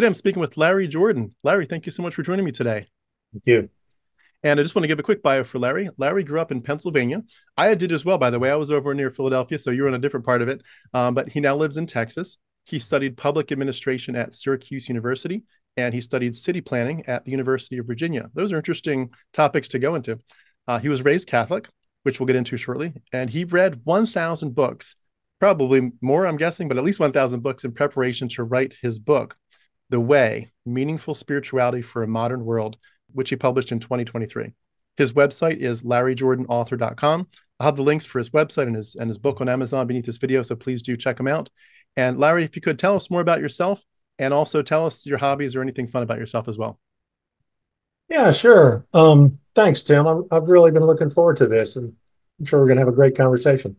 Today I'm speaking with Larry Jordan. Larry, thank you so much for joining me today. Thank you. And I just want to give a quick bio for Larry. Larry grew up in Pennsylvania. I did as well, by the way. I was over near Philadelphia, so you're in a different part of it. But he now lives in Texas. He studied public administration at Syracuse University, and he studied city planning at the University of Virginia. Those are interesting topics to go into. He was raised Catholic, which we'll get into shortly. And he read 1,000 books, probably more, I'm guessing, but at least 1,000 books in preparation to write his book, The Way, Meaningful Spirituality for a Modern World, which he published in 2023. His website is larryjordanauthor.com. I'll have the links for his website and his book on Amazon beneath this video, so please do check them out. And Larry, if you could tell us more about yourself and also tell us your hobbies or anything fun about yourself as well. Yeah, sure. Thanks, Tim. I've really been looking forward to this, and I'm sure we're going to have a great conversation.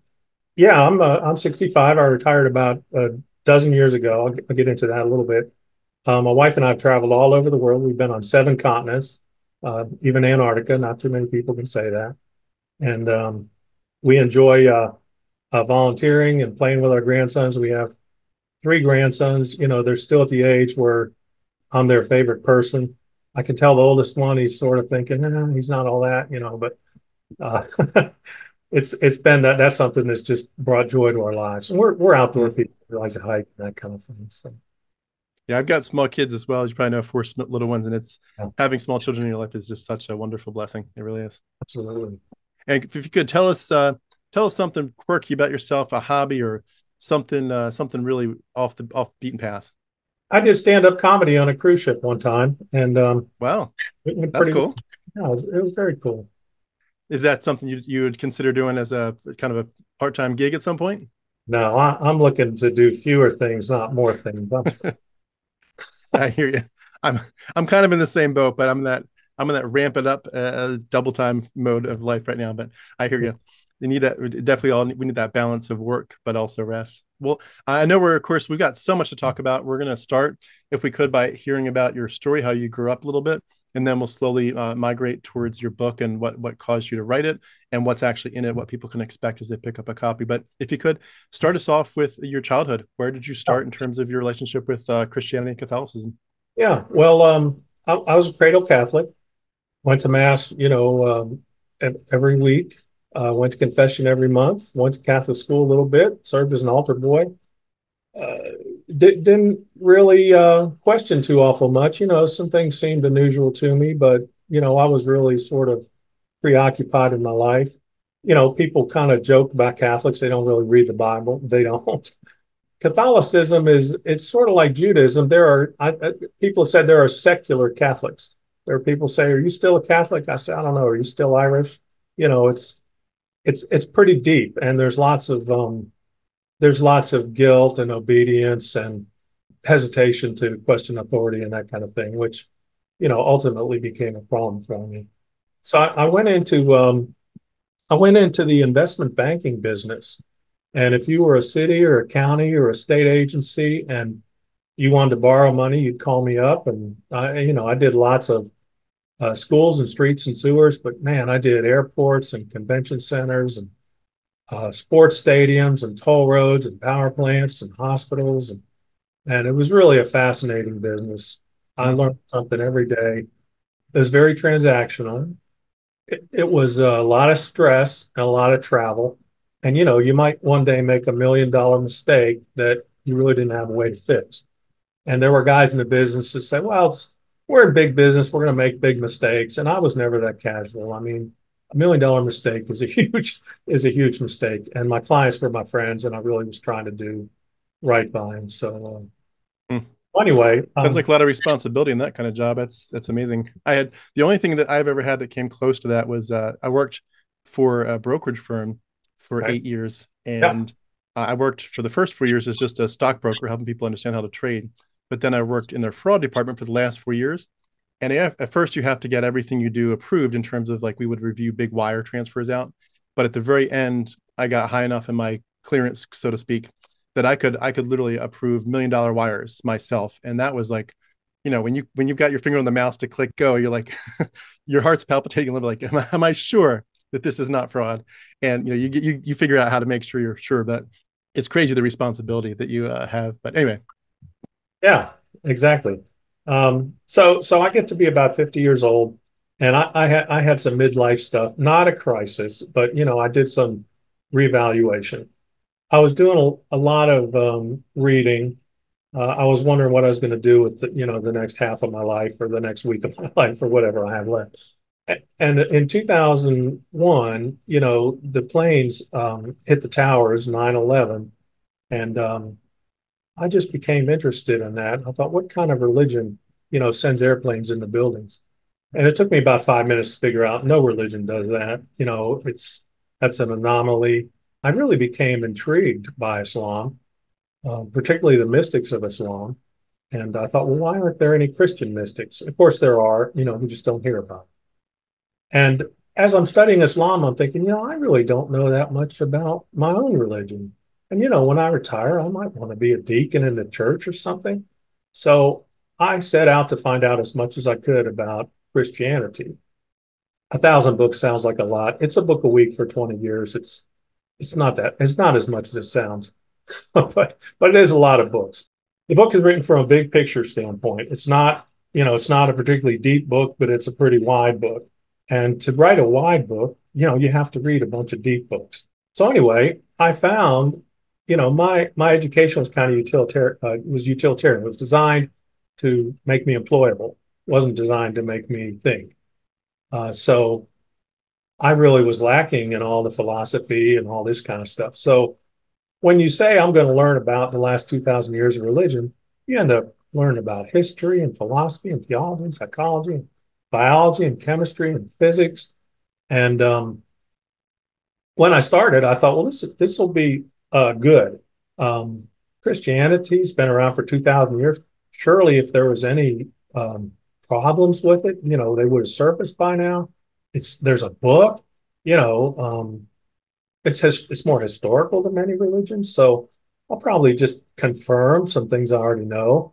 Yeah, I'm 65. I retired about a dozen years ago. I'll get into that a little bit. My wife and I have traveled all over the world. We've been on 7 continents, even Antarctica. Not too many people can say that. And we enjoy volunteering and playing with our grandsons. We have 3 grandsons. You know, they're still at the age where I'm their favorite person. I can tell the oldest one, he's sort of thinking, nah, he's not all that, you know, but it's been that's something that's just brought joy to our lives. And we're outdoor people. We like to hike and that kind of thing. So. Yeah, I've got small kids as well. As you probably know, 4 little ones, and it's having small children in your life is just such a wonderful blessing. It really is. Absolutely. And if you could tell us something quirky about yourself, a hobby or something really off the beaten path. I did stand-up comedy on a cruise ship one time, and wow, that's cool. Yeah, it was very cool. Is that something you would consider doing as a kind of a part-time gig at some point? No, I'm looking to do fewer things, not more things. I hear you. I'm kind of in the same boat, but I'm in that ramp it up double time mode of life right now. But I hear you. You need that. We need that balance of work, but also rest. Well, I know we've got so much to talk about. We're going to start, if we could, by hearing about your story, how you grew up a little bit, and then we'll slowly migrate towards your book and what caused you to write it and what's actually in it, what people can expect as they pick up a copy. But if you could start us off with your childhood, where did you start in terms of your relationship with Christianity and Catholicism? Yeah, well, I was a cradle Catholic, went to mass, you know, every week. Went to confession every month, went to Catholic school a little bit, served as an altar boy. Didn't really question too awful much. You know, some things seemed unusual to me, but, you know, I was really sort of preoccupied in my life. You know, people kind of joke about Catholics. They don't really read the Bible. They don't. Catholicism it's sort of like Judaism. People have said there are secular Catholics. There are people say, are you still a Catholic? I say, I don't know. Are you still Irish? You know, it's pretty deep, and there's lots of guilt and obedience and hesitation to question authority and that kind of thing, which, you know, ultimately became a problem for me. So I went into the investment banking business, and if you were a city or a county or a state agency and you wanted to borrow money, you'd call me up, and I did lots of schools and streets and sewers, but man, I did airports and convention centers and sports stadiums and toll roads and power plants and hospitals. And it was really a fascinating business. I learned something every day. It was very transactional. It was a lot of stress and a lot of travel. And, you know, you might one day make a $1 million mistake that you really didn't have a way to fix. And there were guys in the business that said, well, we're in big business. We're going to make big mistakes. And I was never that casual. I mean, a $1 million mistake was a huge mistake. And my clients were my friends, and I really was trying to do right by them. So anyway, that's like a lot of responsibility in that kind of job. That's amazing. The only thing that I've ever had that came close to that was I worked for a brokerage firm for 8 years, and I worked for the first 4 years as just a stockbroker, helping people understand how to trade. But then I worked in their fraud department for the last 4 years. And at first you have to get everything you do approved in terms of, like, we would review big wire transfers out. But at the very end, I got high enough in my clearance, so to speak, that I could literally approve $1 million wires myself. And that was like, you know, when you've got your finger on the mouse to click go, you're like, your heart's palpitating a little bit, like, am I sure that this is not fraud? And, you know, you figure out how to make sure you're sure, but it's crazy the responsibility that you have. But anyway. Yeah, exactly. So I get to be about 50 years old, and I had some midlife stuff, not a crisis, but, you know, I did some reevaluation. I was doing a lot of reading. I was wondering what I was going to do with, the next half of my life or the next week of my life or whatever I have left. And in 2001, the planes hit the towers, 9/11. And I just became interested in that. I thought, what kind of religion, sends airplanes into buildings? And it took me about 5 minutes to figure out no religion does that. That's an anomaly. I really became intrigued by Islam, particularly the mystics of Islam. And I thought, well, why aren't there any Christian mystics? Of course there are, we just don't hear about it. And as I'm studying Islam, I'm thinking, I really don't know that much about my own religion. And, when I retire, I might want to be a deacon in the church or something. So I set out to find out as much as I could about Christianity. 1,000 books sounds like a lot. It's a book a week for 20 years. It's not as much as it sounds, but it is a lot of books. The book is written from a big picture standpoint. It's not, it's not a particularly deep book, but it's a pretty wide book. And to write a wide book, you have to read a bunch of deep books. So anyway, I found, my education was kind of utilitarian. It was designed to make me employable. It wasn't designed to make me think. So I really was lacking in all the philosophy and all this kind of stuff. So when you say I'm going to learn about the last 2,000 years of religion, you end up learning about history and philosophy and theology and psychology and biology and chemistry and physics. And when I started, I thought, well, this will be good. Christianity's been around for 2,000 years. Surely if there was any problems with it, they would have surfaced by now. There's a book, it's more historical than many religions. So I'll probably just confirm some things I already know.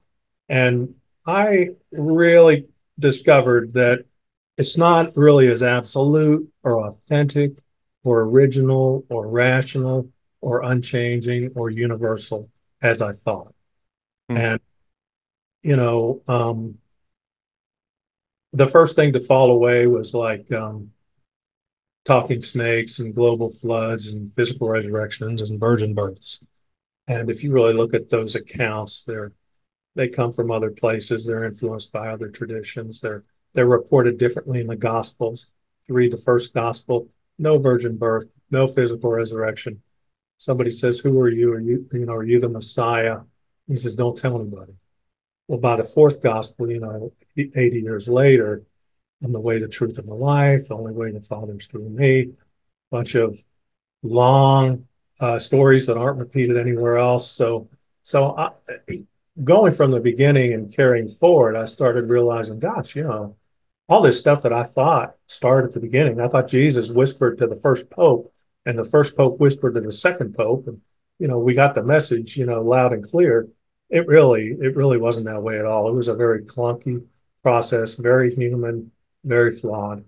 And I really discovered that it's not really as absolute or authentic or original or rational or unchanging or universal as I thought. And, the first thing to fall away was like talking snakes and global floods and physical resurrections and virgin births. And if you really look at those accounts, they come from other places. They're influenced by other traditions. They're reported differently in the Gospels. If you read the first Gospel, no virgin birth, no physical resurrection. Somebody says, "Who are you? Are you the Messiah?" He says, "Don't tell anybody." Well, by the fourth Gospel, 80 years later, "I'm the way, the truth, and the life, the only way to the Father is through me," a bunch of long stories that aren't repeated anywhere else. So going from the beginning and carrying forward, I started realizing, gosh, all this stuff that I thought started at the beginning. I thought Jesus whispered to the first pope, and the first pope whispered to the second pope, and, we got the message, loud and clear. It really wasn't that way at all. It was a very clunky process, very human, very flawed.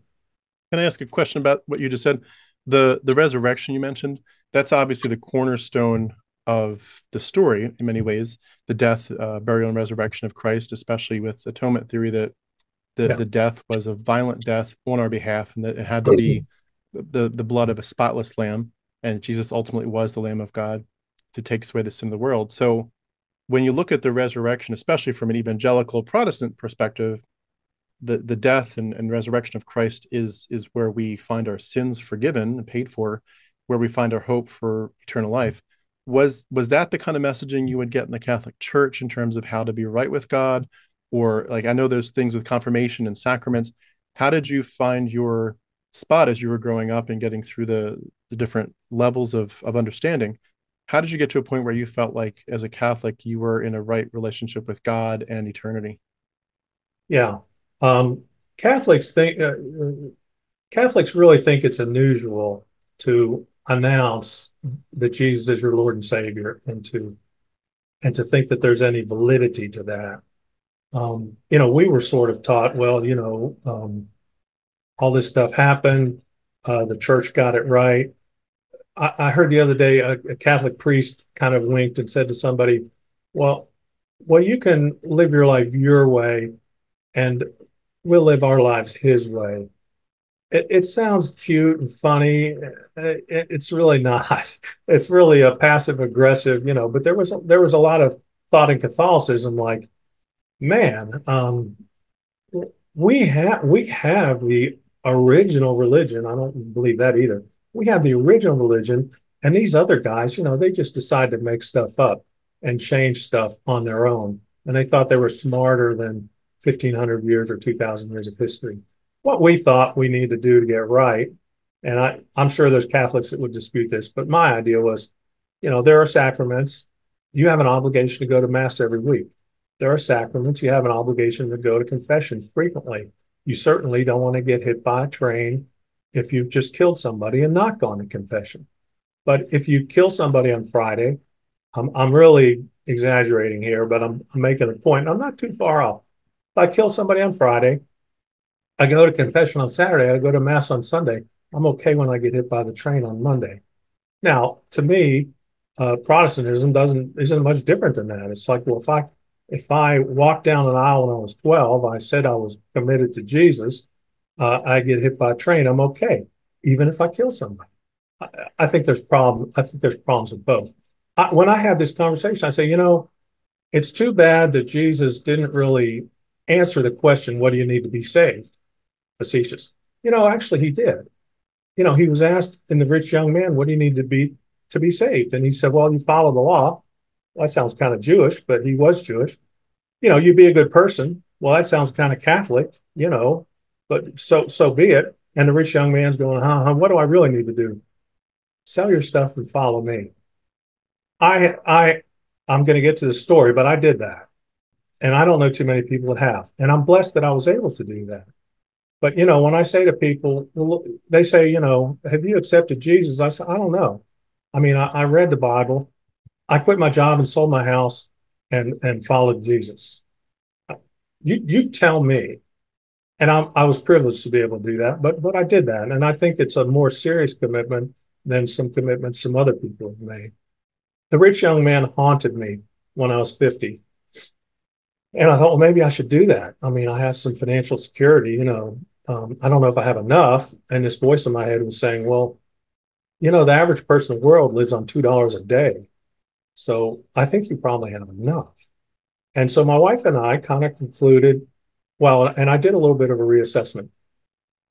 Can I ask a question about what you just said? The resurrection you mentioned, that's obviously the cornerstone of the story in many ways, the death, burial, and resurrection of Christ, especially with atonement theory that the death was a violent death on our behalf, and that it had to be the blood of a spotless lamb, and Jesus ultimately was the Lamb of God who takes away the sin of the world. So when you look at the resurrection, especially from an evangelical Protestant perspective, the death and resurrection of Christ is where we find our sins forgiven and paid for, where we find our hope for eternal life. Was that the kind of messaging you would get in the Catholic Church in terms of how to be right with God? Or, like, I know those things with confirmation and sacraments. How did you find your spot as you were growing up and getting through the different levels of understanding? How did you get to a point where you felt like, as a Catholic, you were in a right relationship with God and eternity? Yeah. Catholics really think it's unusual to announce that Jesus is your Lord and Savior and to think that there's any validity to that. We were sort of taught, well, all this stuff happened. The church got it right. I heard the other day a Catholic priest kind of winked and said to somebody, well, well, you can live your life your way, and we'll live our lives his way. It sounds cute and funny. It's really not. It's really a passive aggressive, you know. But there was a lot of thought in Catholicism, like, man, we have the original religion. I don't believe that either. We have the original religion, and these other guys, you know, they just decide to make stuff up and change stuff on their own, and they thought they were smarter than 1,500 years or 2,000 years of history. What we thought we need to do to get right, and I'm sure there's Catholics that would dispute this, but my idea was, you know, there are sacraments. You have an obligation to go to Mass every week. There are sacraments. You have an obligation to go to confession frequently. You certainly don't want to get hit by a train if you've just killed somebody and not gone to confession. But if you kill somebody on Friday, I'm really exaggerating here, but I'm making a point. I'm not too far off. If I kill somebody on Friday, I go to confession on Saturday, I go to Mass on Sunday, I'm okay when I get hit by the train on Monday. Now, to me, Protestantism isn't much different than that. It's like, well, if I walked down an aisle when I was 12, I said I was committed to Jesus, I get hit by a train, I'm okay, even if I kill somebody. I think there's problems. I think there's problems with both. When I have this conversation, I say, you know, it's too bad that Jesus didn't really answer the question, what do you need to be saved? Facetious. You know, actually he did. You know, he was asked in The Rich Young Man, what do you need to be saved? And he said, well, you follow the law. Well, that sounds kind of Jewish, but he was Jewish. You know, you be a good person. Well, that sounds kind of Catholic, you know, but so be it. And the rich young man's going, what do I really need to do? Sell your stuff and follow me. I'm going to get to the story, but I did that. And I don't know too many people that have. And I'm blessed that I was able to do that. But, you know, when I say to people, they say, you know, have you accepted Jesus? I say, I don't know. I mean, I read the Bible. I quit my job and sold my house and followed Jesus. You tell me. And I was privileged to be able to do that, but I did that. And I think it's a more serious commitment than some commitments some other people have made. The rich young man haunted me when I was 50. And I thought, well, maybe I should do that. I mean, I have some financial security, you know. I don't know if I have enough. And this voice in my head was saying, well, you know, the average person in the world lives on $2 a day. So I think you probably have enough. And so my wife and I kind of concluded, well, and I did a little bit of a reassessment.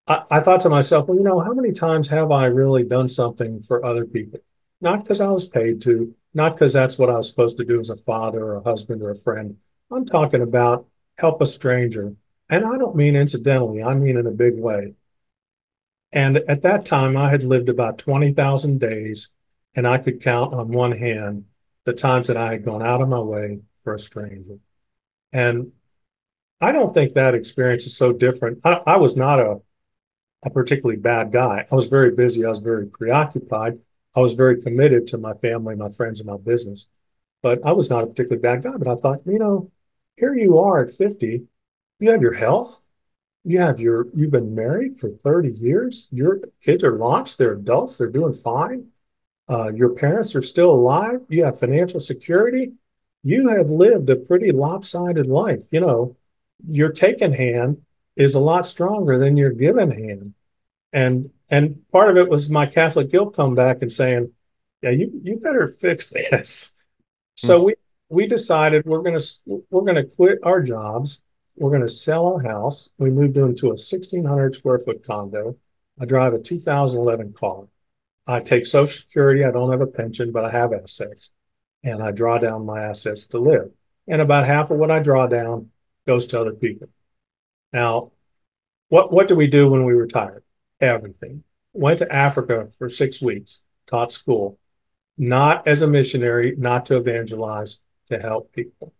I thought to myself, well, you know, how many times have I really done something for other people? Not because I was paid to, not because that's what I was supposed to do as a father or a husband or a friend. I'm talking about help a stranger. And I don't mean incidentally, I mean in a big way. And at that time, I had lived about 20,000 days, and I could count on one hand the times that I had gone out of my way for a stranger. And I don't think that experience is so different. I was not a particularly bad guy. I was very busy. I was very preoccupied. I was very committed to my family, my friends, and my business. But I was not a particularly bad guy. But I thought, you know, here you are at 50. You have your health. You've been married for 30 years. Your kids are launched. They're adults. They're doing fine. Your parents are still alive. You have financial security. You have lived a pretty lopsided life. You know, your taken hand is a lot stronger than your given hand. And part of it was my Catholic guilt come back and saying, yeah, you better fix this. So we decided we're going to quit our jobs. We're going to sell our house. We moved into a 1,600 square foot condo. I drive a 2011 car. I take Social Security. I don't have a pension, but I have assets. And I draw down my assets to live. And about half of what I draw down goes to other people. Now, what do we do when we retire? Everything. Went to Africa for 6 weeks, taught school. Not as a missionary, not to evangelize, to help people.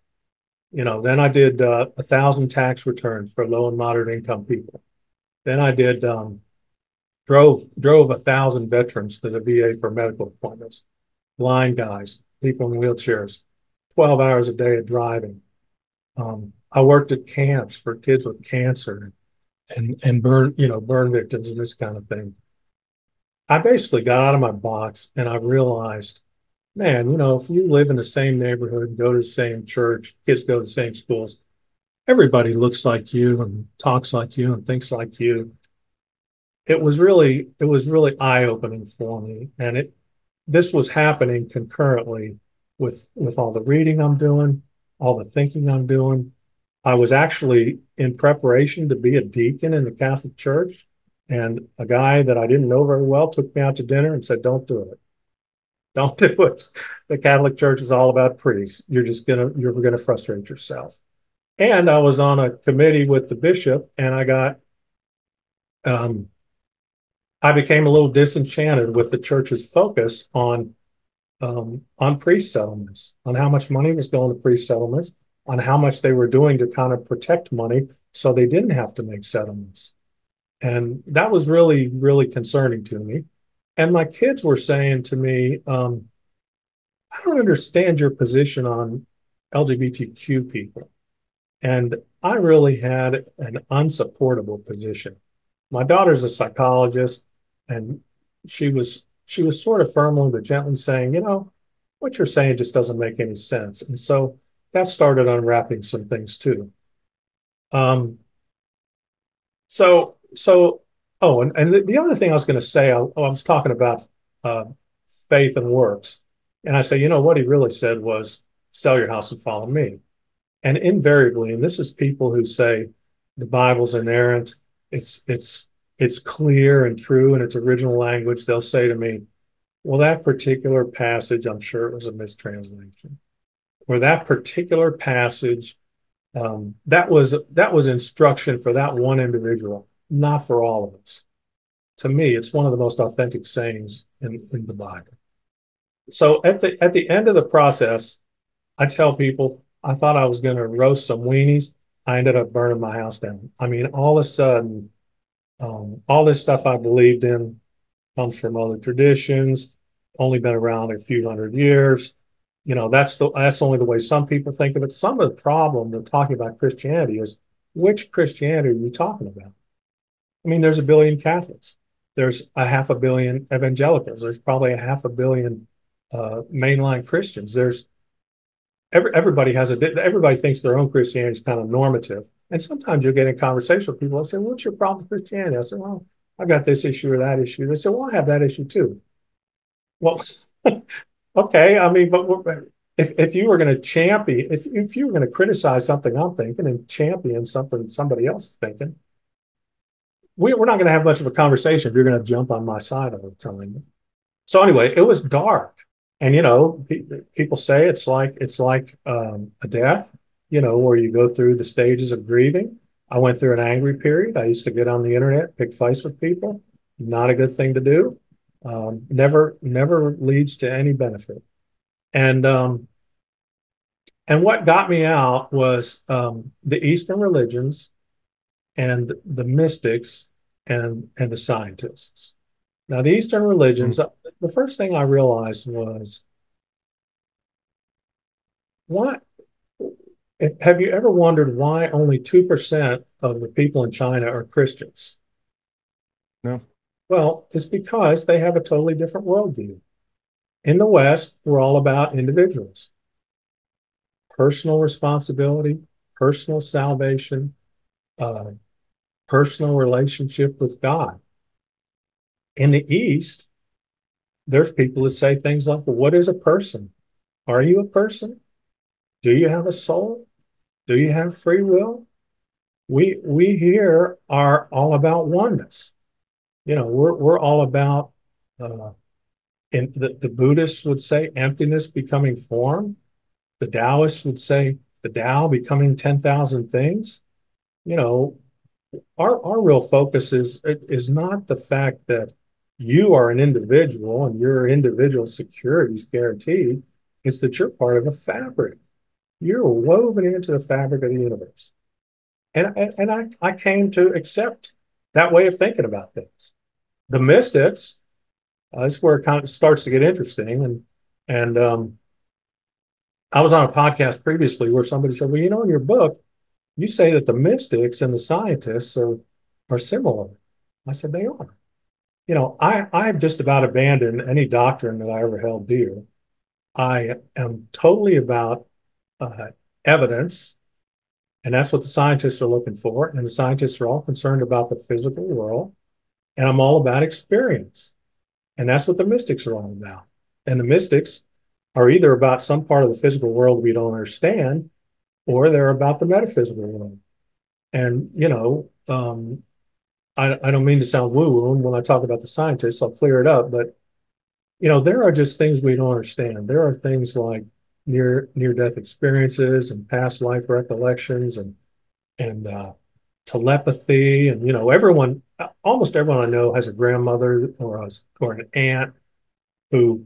You know, then I did 1,000 tax returns for low and moderate income people. Then I did drove 1,000 veterans to the VA for medical appointments, blind guys, people in wheelchairs, 12 hours a day of driving. I worked at camps for kids with cancer and burn victims and this kind of thing. I basically got out of my box and I realized man, you know, if you live in the same neighborhood, go to the same church, kids go to the same schools, everybody looks like you and talks like you and thinks like you. It was really eye-opening for me. And this was happening concurrently with all the reading I'm doing, all the thinking I'm doing. I was actually in preparation to be a deacon in the Catholic Church, and a guy that I didn't know very well took me out to dinner and said, "Don't do it. Don't do it. The Catholic Church is all about priests. You're gonna frustrate yourself." And I was on a committee with the bishop, and I got I became a little disenchanted with the church's focus on priest settlements, on how much money was going to priest settlements, on how much they were doing to kind of protect money so they didn't have to make settlements. And that was really, really concerning to me. And my kids were saying to me, I don't understand your position on LGBTQ people. And I really had an unsupportable position. My daughter's a psychologist, and she was sort of firmly but gently saying, you know, what you're saying just doesn't make any sense. And so that started unwrapping some things too. And the other thing I was going to say, I was talking about faith and works. And I say, you know, what he really said was, sell your house and follow me. And invariably, and this is people who say the Bible's inerrant, it's clear and true in its original language, they'll say to me, well, that particular passage, I'm sure it was a mistranslation. Or that particular passage, that was instruction for that one individual, not for all of us. To me, it's one of the most authentic sayings in the Bible. So at the end of the process, I tell people, I thought I was going to roast some weenies. I ended up burning my house down. I mean, all of a sudden, all this stuff I believed in comes from other traditions, only been around a few hundred years. You know, that's only the way some people think of it. Some of the problem with talking about Christianity is, which Christianity are you talking about? I mean, there's a billion Catholics. There's a half a billion evangelicals. There's probably a half a billion mainline Christians. Everybody thinks their own Christianity is kind of normative. And sometimes you'll get in conversation with people and say, what's your problem with Christianity? I say, well, I've got this issue or that issue. They say, well, I have that issue too. Well, okay. I mean, but if you were going to champion, if you were going to criticize something I'm thinking and champion something somebody else is thinking, we're not going to have much of a conversation if you're going to jump on my side all the time. So anyway, it was dark. And, you know, people say it's like a death, you know, where you go through the stages of grieving. I went through an angry period. I used to get on the internet, pick fights with people. Not a good thing to do. Never leads to any benefit. And what got me out was the Eastern religions and the mystics and the scientists. Now, the Eastern religions, the first thing I realized was, have you ever wondered why only 2% of the people in China are Christians? No. Well, it's because they have a totally different worldview. In the West, we're all about individuals. Personal responsibility, personal salvation, personal relationship with God. In the East, there's people that say things like, well, what is a person? Are you a person? Do you have a soul? Do you have free will? We here are all about oneness. You know, we're all about, and the Buddhists would say emptiness becoming form. The Taoists would say the Tao becoming 10,000 things. You know, our real focus is not the fact that you are an individual and your individual security is guaranteed. It's that you're part of a fabric. You're woven into the fabric of the universe. And I came to accept that way of thinking about things. The mystics, that's where it kind of starts to get interesting. And I was on a podcast previously where somebody said, well, you know, in your book, you say that the mystics and the scientists are similar. I said, they are. You know, I've just about abandoned any doctrine that I ever held dear. I am totally about evidence, and that's what the scientists are looking for. And the scientists are all concerned about the physical world, and I'm all about experience. And that's what the mystics are all about. And the mystics are either about some part of the physical world we don't understand, or they're about the metaphysical world. And, you know, I don't mean to sound woo-woo when I talk about the scientists, I'll clear it up, but, you know, there are just things we don't understand. There are things like near-death experiences and past life recollections and telepathy. And, you know, everyone, almost everyone I know has a grandmother or an aunt who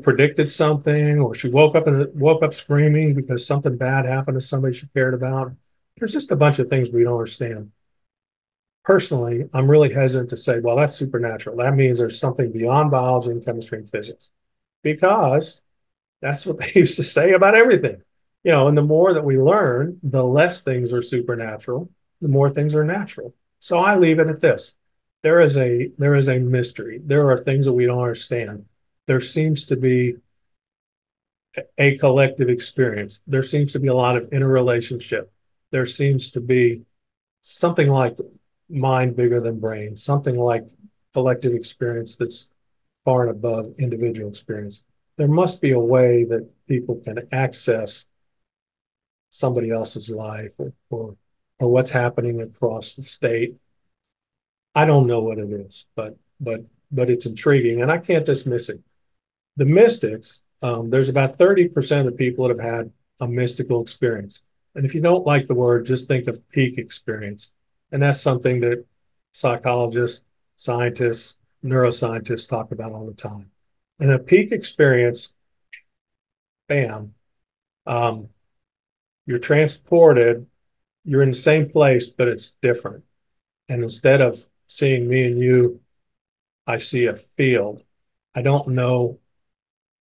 predicted something, or she woke up screaming because something bad happened to somebody she cared about. There's just a bunch of things we don't understand. Personally, I'm really hesitant to say, well, that's supernatural. That means there's something beyond biology and chemistry and physics, because that's what they used to say about everything. You know, and the more that we learn, the less things are supernatural, the more things are natural. So I leave it at this. There is a mystery. There are things that we don't understand. There seems to be a collective experience. There seems to be a lot of interrelationship. There seems to be something like mind bigger than brain, something like collective experience that's far and above individual experience. There must be a way that people can access somebody else's life or what's happening across the state. I don't know what it is, but it's intriguing, and I can't dismiss it. The mystics, there's about 30% of people that have had a mystical experience. And if you don't like the word, just think of peak experience. And that's something that psychologists, scientists, neuroscientists talk about all the time. And a peak experience, bam, you're transported, you're in the same place, but it's different. And instead of seeing me and you, I see a field. I don't know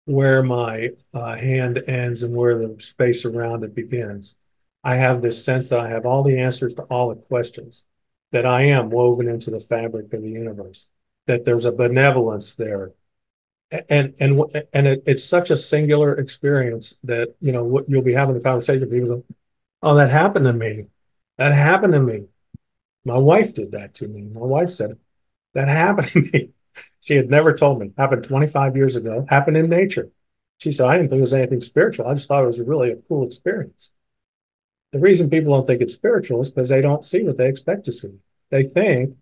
where my hand ends and where the space around it begins. I have this sense that I have all the answers to all the questions, that I am woven into the fabric of the universe, that there's a benevolence there. And it's such a singular experience that, you know, what you'll be having a conversation with people go, oh, that happened to me. That happened to me. My wife did that to me. My wife said, that happened to me. She had never told me. Happened 25 years ago. Happened in nature. She said, I didn't think it was anything spiritual. I just thought it was really a cool experience. The reason people don't think it's spiritual is because they don't see what they expect to see. They think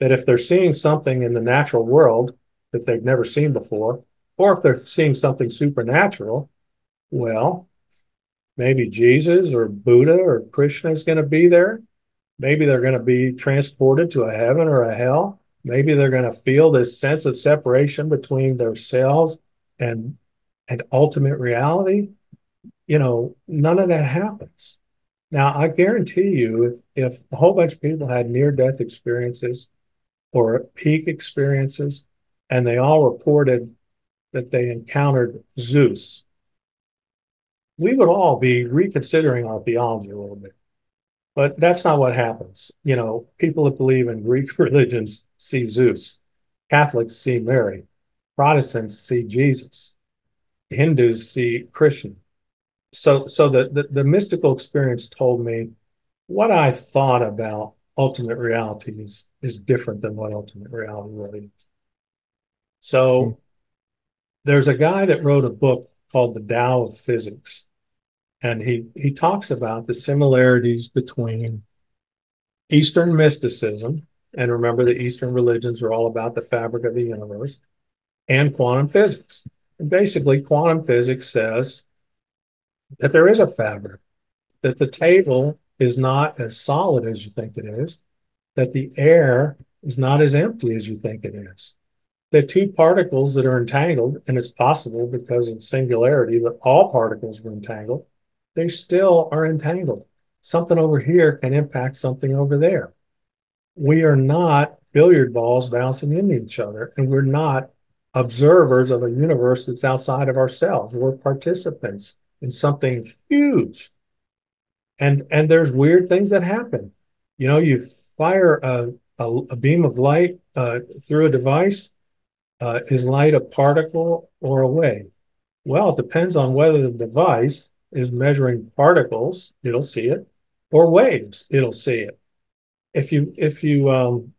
that if they're seeing something in the natural world that they've never seen before, or if they're seeing something supernatural, well, maybe Jesus or Buddha or Krishna is going to be there. Maybe they're going to be transported to a heaven or a hell. Maybe they're going to feel this sense of separation between themselves and ultimate reality. You know, none of that happens. Now, I guarantee you, if a whole bunch of people had near-death experiences or peak experiences, and they all reported that they encountered Zeus, we would all be reconsidering our theology a little bit. But that's not what happens. You know, people that believe in Greek religions see Zeus. Catholics see Mary. Protestants see Jesus. Hindus see Krishna. So the mystical experience told me what I thought about ultimate reality is different than what ultimate reality really is. So there's a guy that wrote a book called The Tao of Physics, and he talks about the similarities between Eastern mysticism, and remember the Eastern religions are all about the fabric of the universe, and quantum physics. And basically, quantum physics says that there is a fabric, that the table is not as solid as you think it is, that the air is not as empty as you think it is. The two particles that are entangled, and it's possible because of singularity that all particles were entangled, they still are entangled. Something over here can impact something over there. We are not billiard balls bouncing into each other, and we're not observers of a universe that's outside of ourselves. We're participants in something huge. And there's weird things that happen. You know, you fire a beam of light through a device. Is light a particle or a wave? Well, it depends on whether the device is measuring particles, it'll see it, or waves, it'll see it. If you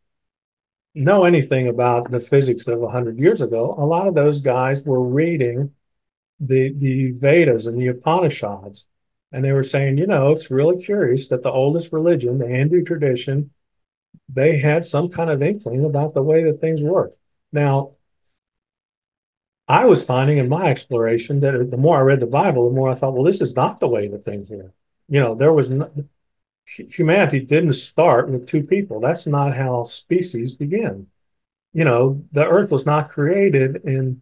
know anything about the physics of 100 years ago, a lot of those guys were reading the Vedas and the Upanishads, and they were saying, you know, it's really curious that the oldest religion, the Hindu tradition, they had some kind of inkling about the way that things work. Now, I was finding in my exploration that the more I read the Bible, the more I thought, well, this is not the way that things were. You know, there was no, humanity didn't start with two people. That's not how species begin. You know, the earth was not created in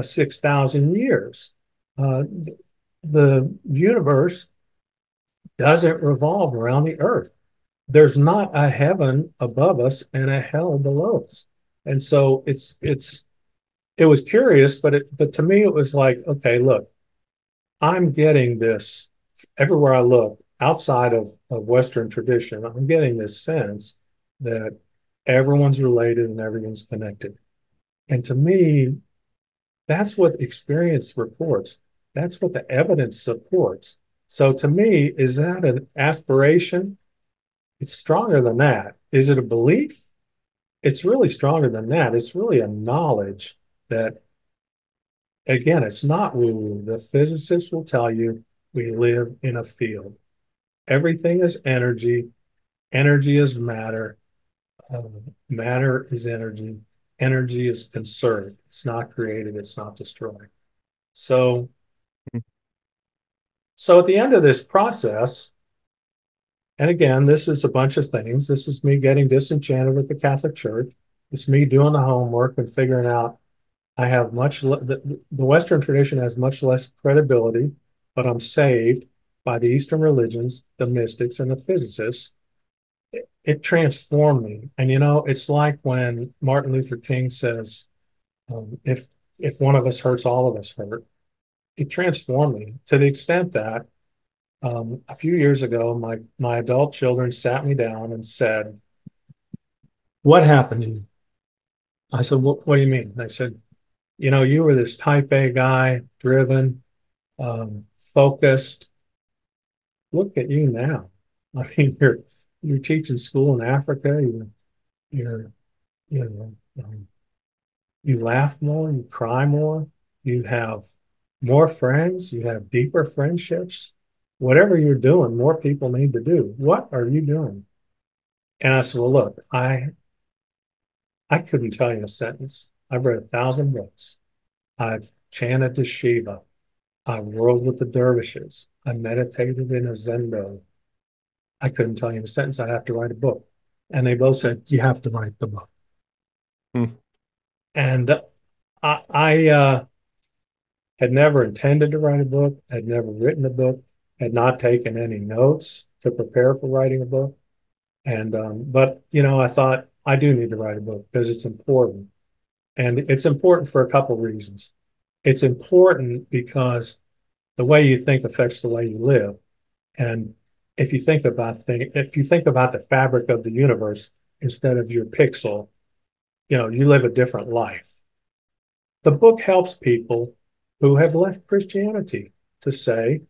6,000 years. The universe doesn't revolve around the earth. There's not a heaven above us and a hell below us. And so it was curious, but to me it was like, okay, look, I'm getting this everywhere I look outside of Western tradition. I'm getting this sense that everyone's related and everything's connected. And to me, that's what experience reports. That's what the evidence supports. So to me, is that an aspiration? It's stronger than that. Is it a belief? It's really stronger than that. It's really a knowledge that, again, it's not woo-woo. The physicists will tell you we live in a field. Everything is energy. Energy is matter. Matter is energy. Energy is conserved. It's not created. It's not destroyed. So at the end of this process, and again, this is a bunch of things. This is me getting disenchanted with the Catholic Church. It's me doing the homework and figuring out I have the Western tradition has much less credibility, but I'm saved by the Eastern religions, the mystics, and the physicists. It transformed me. And, you know, it's like when Martin Luther King says, if one of us hurts, all of us hurt. It transformed me to the extent that a few years ago, my adult children sat me down and said, "What happened to you?" I said, "What do you mean?" They said, "You know, you were this type A guy, driven, focused. Look at you now. I mean, you're teaching school in Africa. You laugh more, you cry more, you have more friends, you have deeper friendships. Whatever you're doing, more people need to do. What are you doing?" And I said, "Well, look, I couldn't tell you a sentence. I've read 1,000 books. I've chanted to Shiva. I've whirled with the dervishes. I meditated in a zendo. I couldn't tell you a sentence. I'd have to write a book." And they both said, "You have to write the book." And I had never intended to write a book, had never written a book, had not taken any notes to prepare for writing a book. And, but, you know, I thought I do need to write a book because it's important. And it's important for a couple reasons. It's important because the way you think affects the way you live. And if you think about the fabric of the universe instead of your pixel, you know, you live a different life. The book helps people who have left Christianity to say,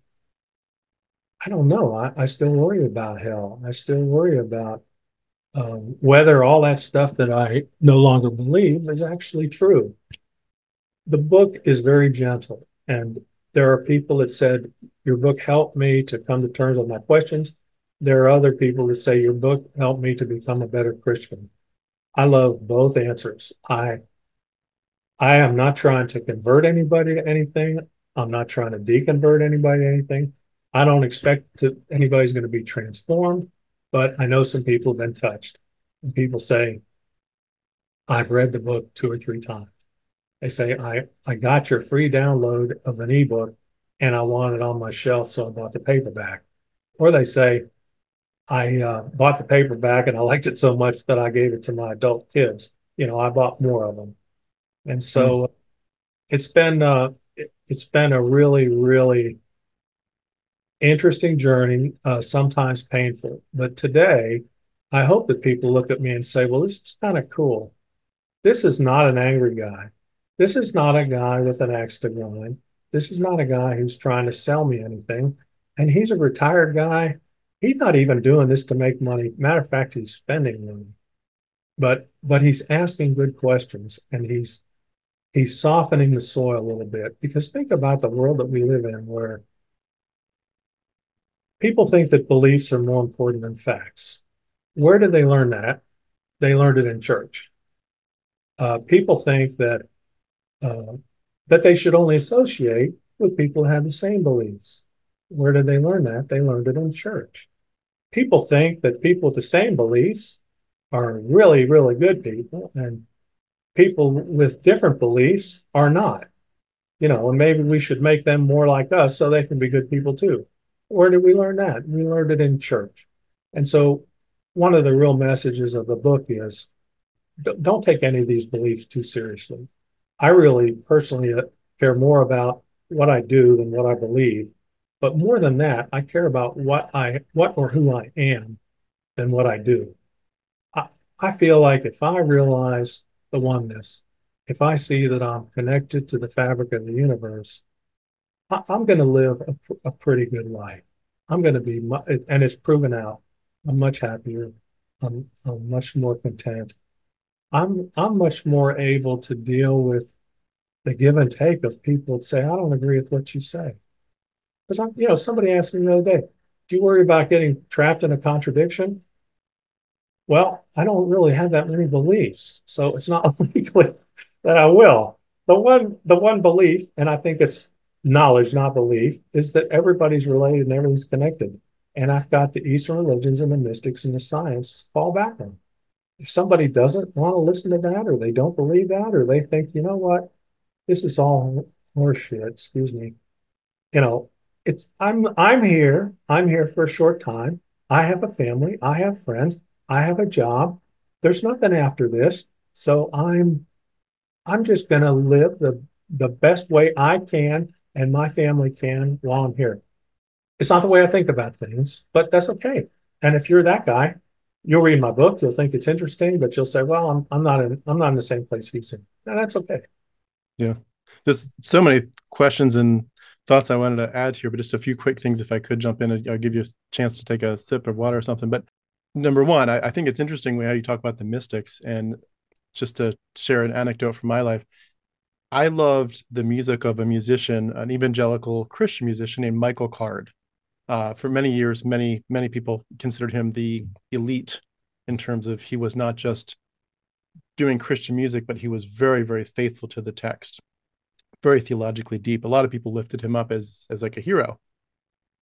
I don't know, I still worry about hell. I still worry about whether all that stuff that I no longer believe is actually true. The book is very gentle. And there are people that said, your book helped me to come to terms with my questions. There are other people that say, your book helped me to become a better Christian. I love both answers. I am not trying to convert anybody to anything. I'm not trying to deconvert anybody to anything. I don't expect anybody's going to be transformed, but I know some people have been touched. And people say, I've read the book 2 or 3 times. They say, I got your free download of an ebook and I want it on my shelf, so I bought the paperback. Or they say, I bought the paperback and I liked it so much that I gave it to my adult kids. You know, I bought more of them. And so it's been a really, really interesting journey, sometimes painful. But today, I hope that people look at me and say, well, this is kind of cool. This is not an angry guy. This is not a guy with an axe to grind. This is not a guy who's trying to sell me anything. And he's a retired guy. He's not even doing this to make money. Matter of fact, he's spending money. But he's asking good questions, and he's softening the soil a little bit. Because think about the world that we live in, where people think that beliefs are more important than facts. Where did they learn that? They learned it in church. People think that they should only associate with people who have the same beliefs. Where did they learn that? They learned it in church. People think that people with the same beliefs are really, really good people, and people with different beliefs are not. You know, and maybe we should make them more like us so they can be good people too. Where did we learn that? We learned it in church. And so one of the real messages of the book is don't take any of these beliefs too seriously. I really personally care more about what I do than what I believe. But more than that, I care about what or who I am than what I do. I feel like if I realize the oneness, if I see that I'm connected to the fabric of the universe, I'm going to live a pretty good life. I'm going to be, and it's proven out, I'm much happier. I'm much more content. I'm much more able to deal with the give and take of people that say, I don't agree with what you say. Because, you know, somebody asked me the other day, do you worry about getting trapped in a contradiction? Well, I don't really have that many beliefs, so it's not likely that I will. The one belief, and I think it's knowledge, not belief, is that everybody's related and everything's connected. And I've got the Eastern religions and the mystics and the science fall back on. If somebody doesn't want to listen to that, or they don't believe that, or they think, you know what, this is all horseshit, excuse me, you know, I'm here for a short time. I have a family. I have friends. I have a job. There's nothing after this. So I'm just going to live the best way I can and my family can while I'm here. It's not the way I think about things, but that's okay. And if you're that guy, you'll read my book. You'll think it's interesting, but you'll say, well, I'm not in the same place he's in. And that's okay. Yeah. There's so many questions and thoughts I wanted to add here, but just a few quick things if I could jump in. I'll give you a chance to take a sip of water or something. But number one, I think it's interesting how you talk about the mystics. And just to share an anecdote from my life, I loved the music of a musician, an evangelical Christian musician named Michael Card. For many years, many people considered him the elite in terms of he was not just doing Christian music, but he was very, very faithful to the text. Very theologically deep. A lot of people lifted him up as like a hero.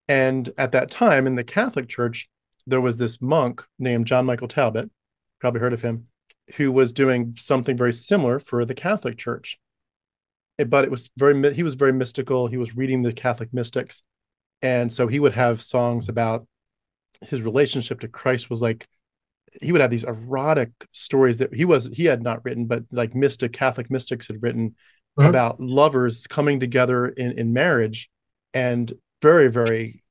And at that time in the Catholic Church, there was this monk named John Michael Talbot, probably heard of him, who was doing something very similar for the Catholic Church. But he was very mystical. He was reading the Catholic mystics. And so he would have songs about his relationship to Christ was like, he would have these erotic stories that he had not written, but like Catholic mystics had written. Mm-hmm. About lovers coming together in marriage, and very, very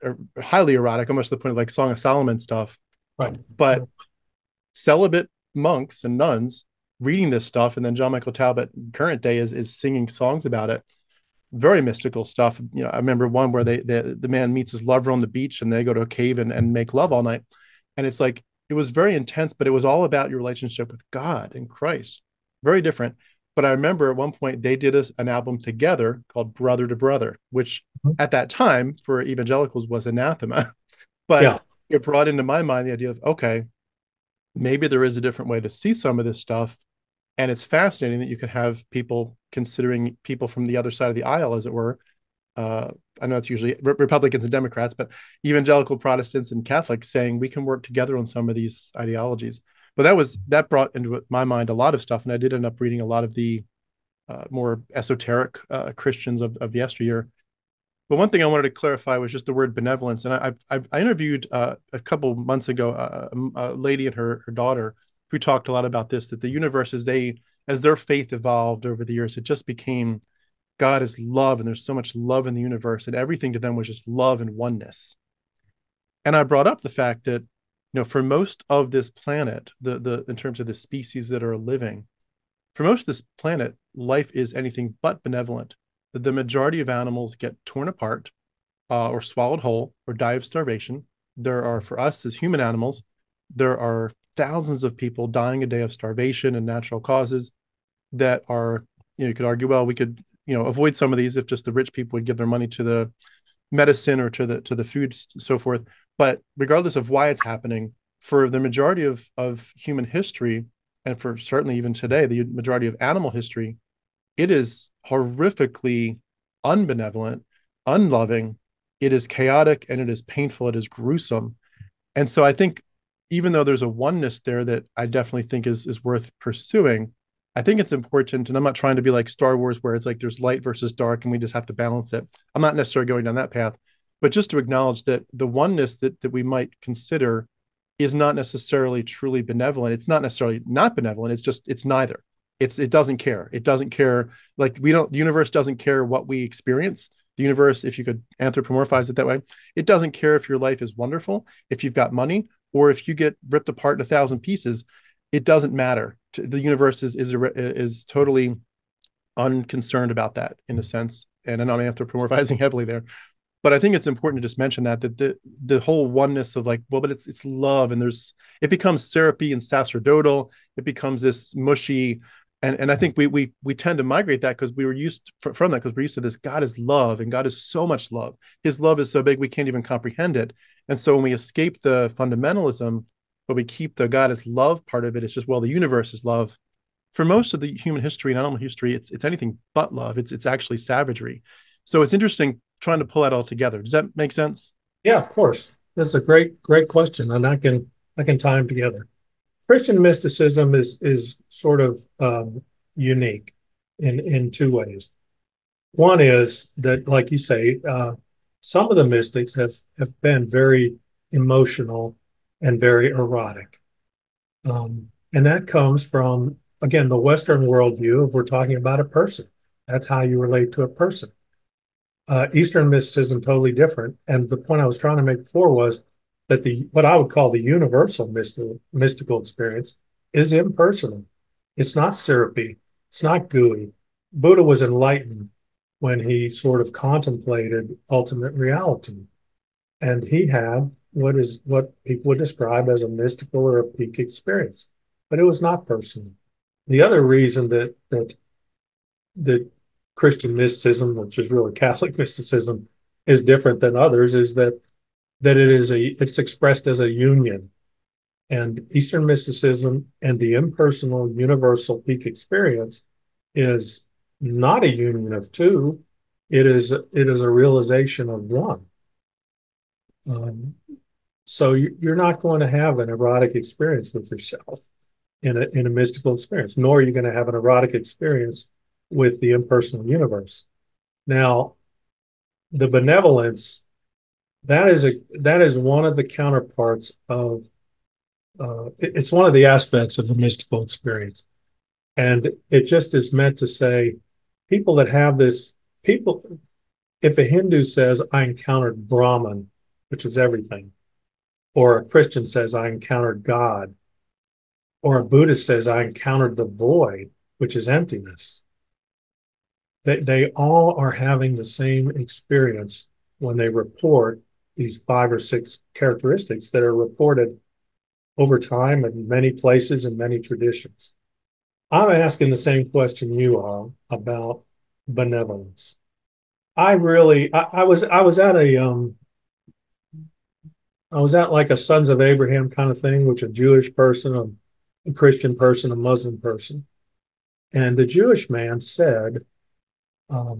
highly erotic, almost to the point of like Song of Solomon stuff. Right. But celibate monks and nuns reading this stuff, and then John Michael Talbot, current day, is singing songs about it. Very mystical stuff. You know, I remember one where the man meets his lover on the beach, and they go to a cave and make love all night. And it's like, it was very intense, but it was all about your relationship with God and Christ. Very different. But I remember at one point they did an album together called Brother to Brother, which at that time for evangelicals was anathema. But yeah, it brought into my mind the idea of, okay, maybe there is a different way to see some of this stuff. And it's fascinating that you could have people considering people from the other side of the aisle, as it were. I know it's usually Republicans and Democrats, but evangelical Protestants and Catholics saying we can work together on some of these ideologies. But that brought into my mind a lot of stuff, and I did end up reading a lot of the more esoteric Christians of yesteryear. But one thing I wanted to clarify was just the word benevolence. And I interviewed a couple months ago a lady and her daughter who talked a lot about this, that the universe as their faith evolved over the years, it just became God is love, and there's so much love in the universe, and everything to them was just love and oneness. And I brought up the fact that, you know, for most of this planet, in terms of the species that are living, for most of this planet, life is anything but benevolent. that the majority of animals get torn apart or swallowed whole or die of starvation. There are, for us as human animals, there are thousands of people dying a day of starvation and natural causes that are, you could argue, well, we could, avoid some of these if just the rich people would give their money to the medicine or to the food, so forth. But regardless of why it's happening, for the majority of human history, and for certainly even today, the majority of animal history, it is horrifically unbenevolent, unloving. It is chaotic and it is painful. It is gruesome. And so I think, even though there's a oneness there that I definitely think is worth pursuing, I think it's important, and I'm not trying to be like Star Wars where it's like there's light versus dark and we just have to balance it. I'm not necessarily going down that path, but just to acknowledge that the oneness that we might consider is not necessarily truly benevolent. It's not necessarily not benevolent. It's just, it's neither. It doesn't care. It doesn't care. Like the universe doesn't care what we experience. The universe, if you could anthropomorphize it that way, it doesn't care if your life is wonderful, if you've got money, or if you get ripped apart in 1,000 pieces. It doesn't matter. The universe is totally unconcerned about that in a sense. And I'm anthropomorphizing heavily there, but I think it's important to just mention that the whole oneness of but it's love, and it becomes syrupy and sacerdotal. It becomes this mushy, and I think we tend to migrate that because we were used to this. God is love, and God is so much love. His love is so big we can't even comprehend it. And so when we escape the fundamentalism, but we keep the God is love part of it, it's just, well, the universe is love. For most of the human history and animal history, it's anything but love. It's actually savagery. So it's interesting trying to pull that all together. Does that make sense? Yeah, of course. That's a great question, and I can tie them together. Christian mysticism is sort of unique in two ways. One is that, like you say, some of the mystics have been very emotional and very erotic. And that comes from, again, the Western worldview of we're talking about a person. That's how you relate to a person. Eastern mysticism, totally different. And the point I was trying to make before was that what I would call the universal mystical experience is impersonal. It's not syrupy. It's not gooey. Buddha was enlightened when he sort of contemplated ultimate reality. And he had what people would describe as a mystical or a peak experience, but it was not personal. The other reason that Christian mysticism, which is really Catholic mysticism, is different than others is that it's expressed as a union. And Eastern mysticism and the impersonal universal peak experience is not a union of two. It is a realization of one. So you're not going to have an erotic experience with yourself in a mystical experience, nor are you going to have an erotic experience with the impersonal universe. Now, the benevolence, that is one of the counterparts of, it's one of the aspects of the mystical experience. And it just is meant to say, people that have this, if a Hindu says, I encountered Brahman, which is everything, or a Christian says, I encountered God, or a Buddhist says, I encountered the void, which is emptiness. They all are having the same experience when they report these 5 or 6 characteristics that are reported over time in many places and many traditions. I'm asking the same question you are about benevolence. I was at like a Sons of Abraham kind of thing, which a Jewish person, a Christian person, a Muslim person. And the Jewish man said, I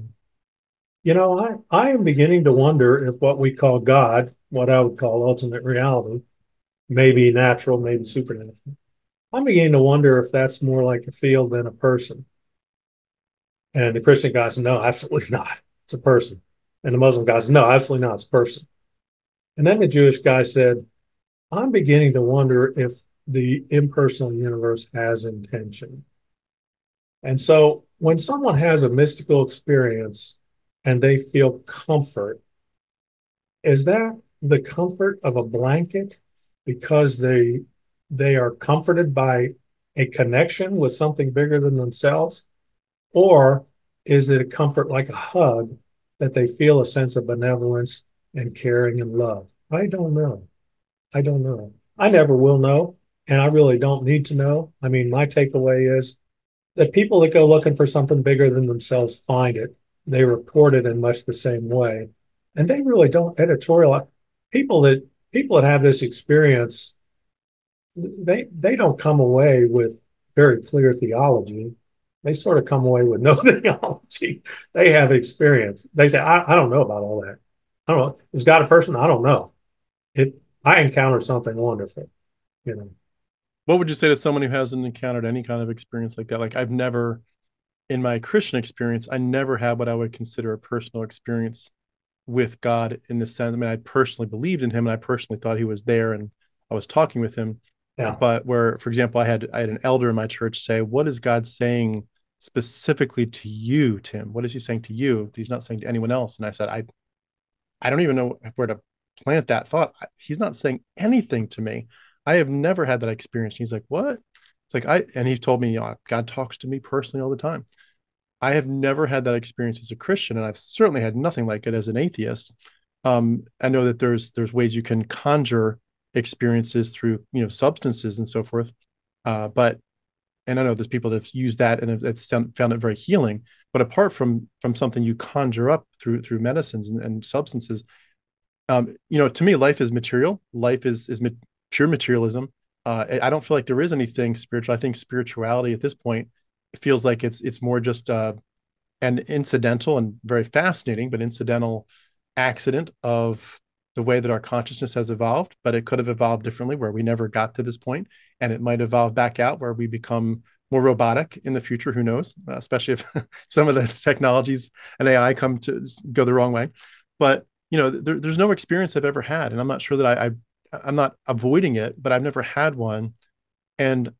am beginning to wonder if what we call God, what I would call ultimate reality, maybe natural, maybe supernatural. I'm beginning to wonder if that's more like a field than a person. And the Christian guy said, no, absolutely not. It's a person. And the Muslim guy said, no, absolutely not. It's a person. And then the Jewish guy said, I'm beginning to wonder if the impersonal universe has intention. And so when someone has a mystical experience and they feel comfort, is that the comfort of a blanket because they are comforted by a connection with something bigger than themselves? Or Is it a comfort like a hug that they feel a sense of benevolence and caring and love? I don't know. I don't know. I never will know, and I really don't need to know. I mean, my takeaway is that people that go looking for something bigger than themselves find it. They report it in much the same way. And they really don't editorialize. People that have this experience, they don't come away with very clear theology. They sort of come away with no theology. They have experience. They say, I don't know about all that. I don't know. Is God a person? I don't know. I encountered something wonderful, you know. What would you say to someone who hasn't encountered any kind of experience like that? Like, I've never, in my Christian experience, I never had what I would consider a personal experience with God in the sense, I mean, I personally believed in him and I personally thought he was there and I was talking with him. Yeah. But where, for example, I had an elder in my church say, what is God saying specifically to you, Tim? What is he saying to you? He's not saying to anyone else. And I said, I don't even know where to plant that thought. He's not saying anything to me. I have never had that experience. He's like, what? It's like, and he told me, God talks to me personally all the time. I have never had that experience as a Christian, and I've certainly had nothing like it as an atheist. I know that there's ways you can conjure experiences through, you know, substances and so forth. And I know there's people that have used that and have found it very healing, but apart from something you conjure up through medicines and substances, you know, to me, life is material. Life is pure materialism. I don't feel like there is anything spiritual. I think spirituality at this point feels like it's more just an incidental and very fascinating, but incidental accident of the way that our consciousness has evolved. But it could have evolved differently, where we never got to this point, and it might evolve back out where we become more robotic in the future. Who knows? Especially if some of the technologies and AI come to go the wrong way. But you know, there's no experience I've ever had, and I'm not sure that I'm not avoiding it, but I've never had one. And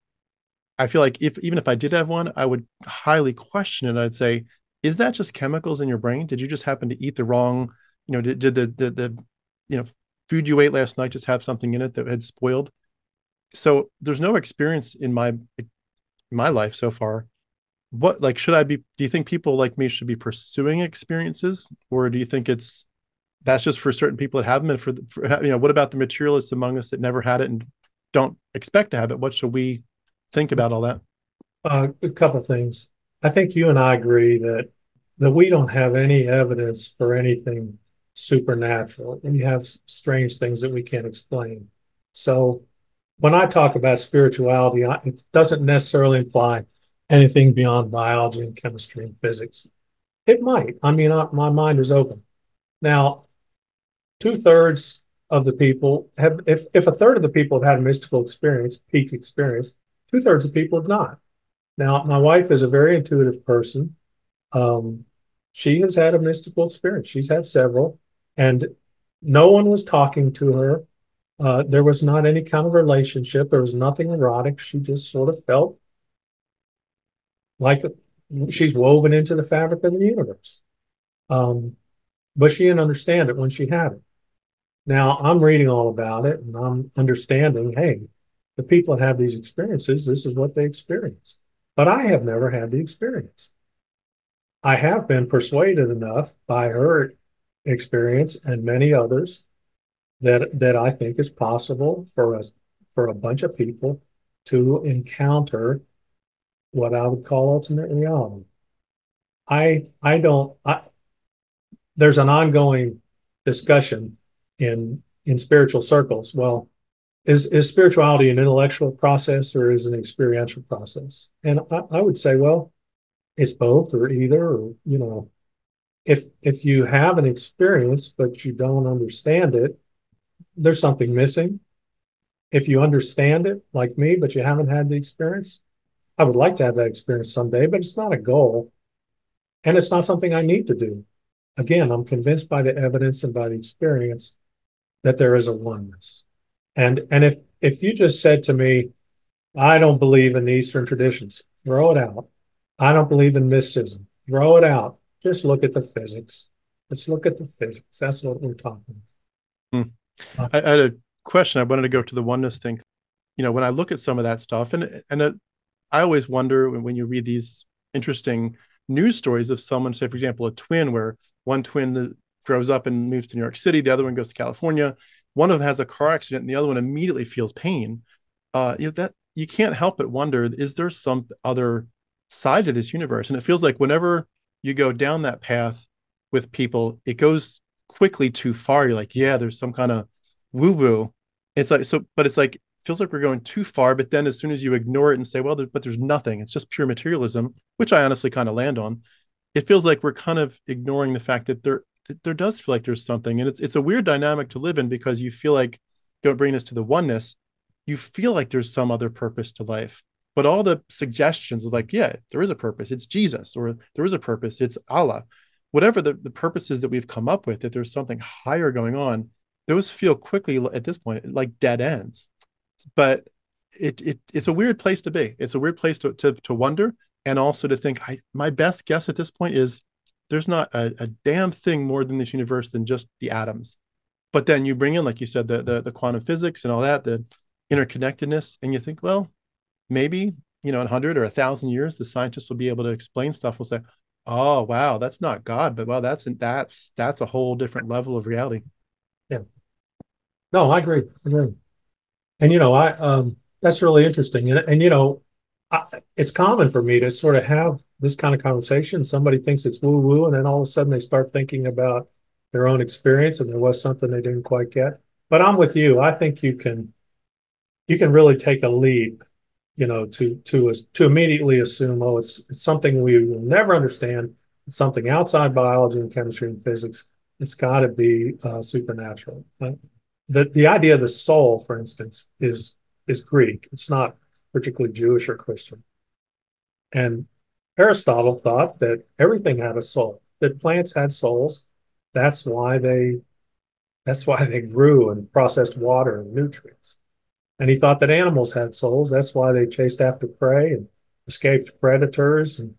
I feel like even if I did have one, I would highly question it. I'd say, is that just chemicals in your brain? Did you just happen to eat the wrong, you know, did the you know, food you ate last night just have something in it that had spoiled? So there's no experience in my life so far. What, like, do you think people like me should be pursuing experiences, or do you think that's just for certain people that have them? And you know, what about the materialists among us that never had it and don't expect to have it? What should we think about all that? A couple of things. I think you and I agree that we don't have any evidence for anything supernatural. We have strange things that we can't explain. So when I talk about spirituality, it doesn't necessarily imply anything beyond biology and chemistry and physics. It might. I mean, my mind is open. Now, two-thirds of the people have, if a third of the people have had a mystical experience, peak experience, two-thirds of people have not. Now, my wife is a very intuitive person. She has had a mystical experience. She's had several, and no one was talking to her. There was not any kind of relationship. There was nothing erotic. She just sort of felt like she's woven into the fabric of the universe. But she didn't understand it when she had it. Now, I'm reading all about it, and I'm understanding, hey, the people that have these experiences, this is what they experience. But I have never had the experience. I have been persuaded enough by her experience and many others that I think it's possible for us, for a bunch of people, to encounter what I would call ultimate reality. There's an ongoing discussion in spiritual circles. Well, is spirituality an intellectual process, or is it an experiential process? And I would say, well, it's both or either, or, you know, if you have an experience, but you don't understand it, there's something missing. If you understand it like me, but you haven't had the experience, I would like to have that experience someday, but it's not a goal. And it's not something I need to do. Again, I'm convinced by the evidence and by the experience that there is a oneness. And if you just said to me, I don't believe in the Eastern traditions, throw it out. I don't believe in mysticism, throw it out. Just look at the physics. Let's look at the physics. That's what we're talking about. I had a question. I wanted to go to the oneness thing. You know, when I look at some of that stuff, and I always wonder when you read these interesting news stories of someone, say, for example, a twin, where one twin grows up and moves to New York City, the other one goes to California, one of them has a car accident, and the other one immediately feels pain. That you can't help but wonder, is there some other side to this universe? And it feels like whenever you go down that path with people, it goes quickly too far. You're like, yeah, there's some kind of woo-woo. It's like, so, but it's like, feels like we're going too far. But then as soon as you ignore it and say, well, but there's nothing, it's just pure materialism, which I honestly kind of land on, it feels like we're kind of ignoring the fact that there does feel like there's something. And it's a weird dynamic to live in, because you feel like, don't bring this to the oneness, you feel like there's some other purpose to life. But all the suggestions of like, yeah, there is a purpose, it's Jesus, or there is a purpose, it's Allah, whatever the purposes that we've come up with, that there's something higher going on, those feel quickly at this point like dead ends. But it's a weird place to be. It's a weird place to wonder, and also to think, my best guess at this point is there's not a damn thing more than this universe than just the atoms. But then you bring in, like you said, the quantum physics and all that, the interconnectedness, and you think, well, maybe, you know, in 100 or 1,000 years, the scientists will be able to explain stuff. We'll say, oh, wow, that's not God, but wow, that's a whole different level of reality. Yeah. No, I agree. And, you know, that's really interesting. And you know, it's common for me to sort of have this kind of conversation. Somebody thinks it's woo-woo, and then all of a sudden they start thinking about their own experience, and there was something they didn't quite get. But I'm with you. I think you can really take a leap, you know, to immediately assume, oh, it's something we will never understand. It's something outside biology and chemistry and physics. It's got to be supernatural. Right? The idea of the soul, for instance, is Greek. It's not particularly Jewish or Christian. And Aristotle thought that everything had a soul, that plants had souls. That's why they grew and processed water and nutrients. And he thought that animals had souls. That's why they chased after prey and escaped predators. And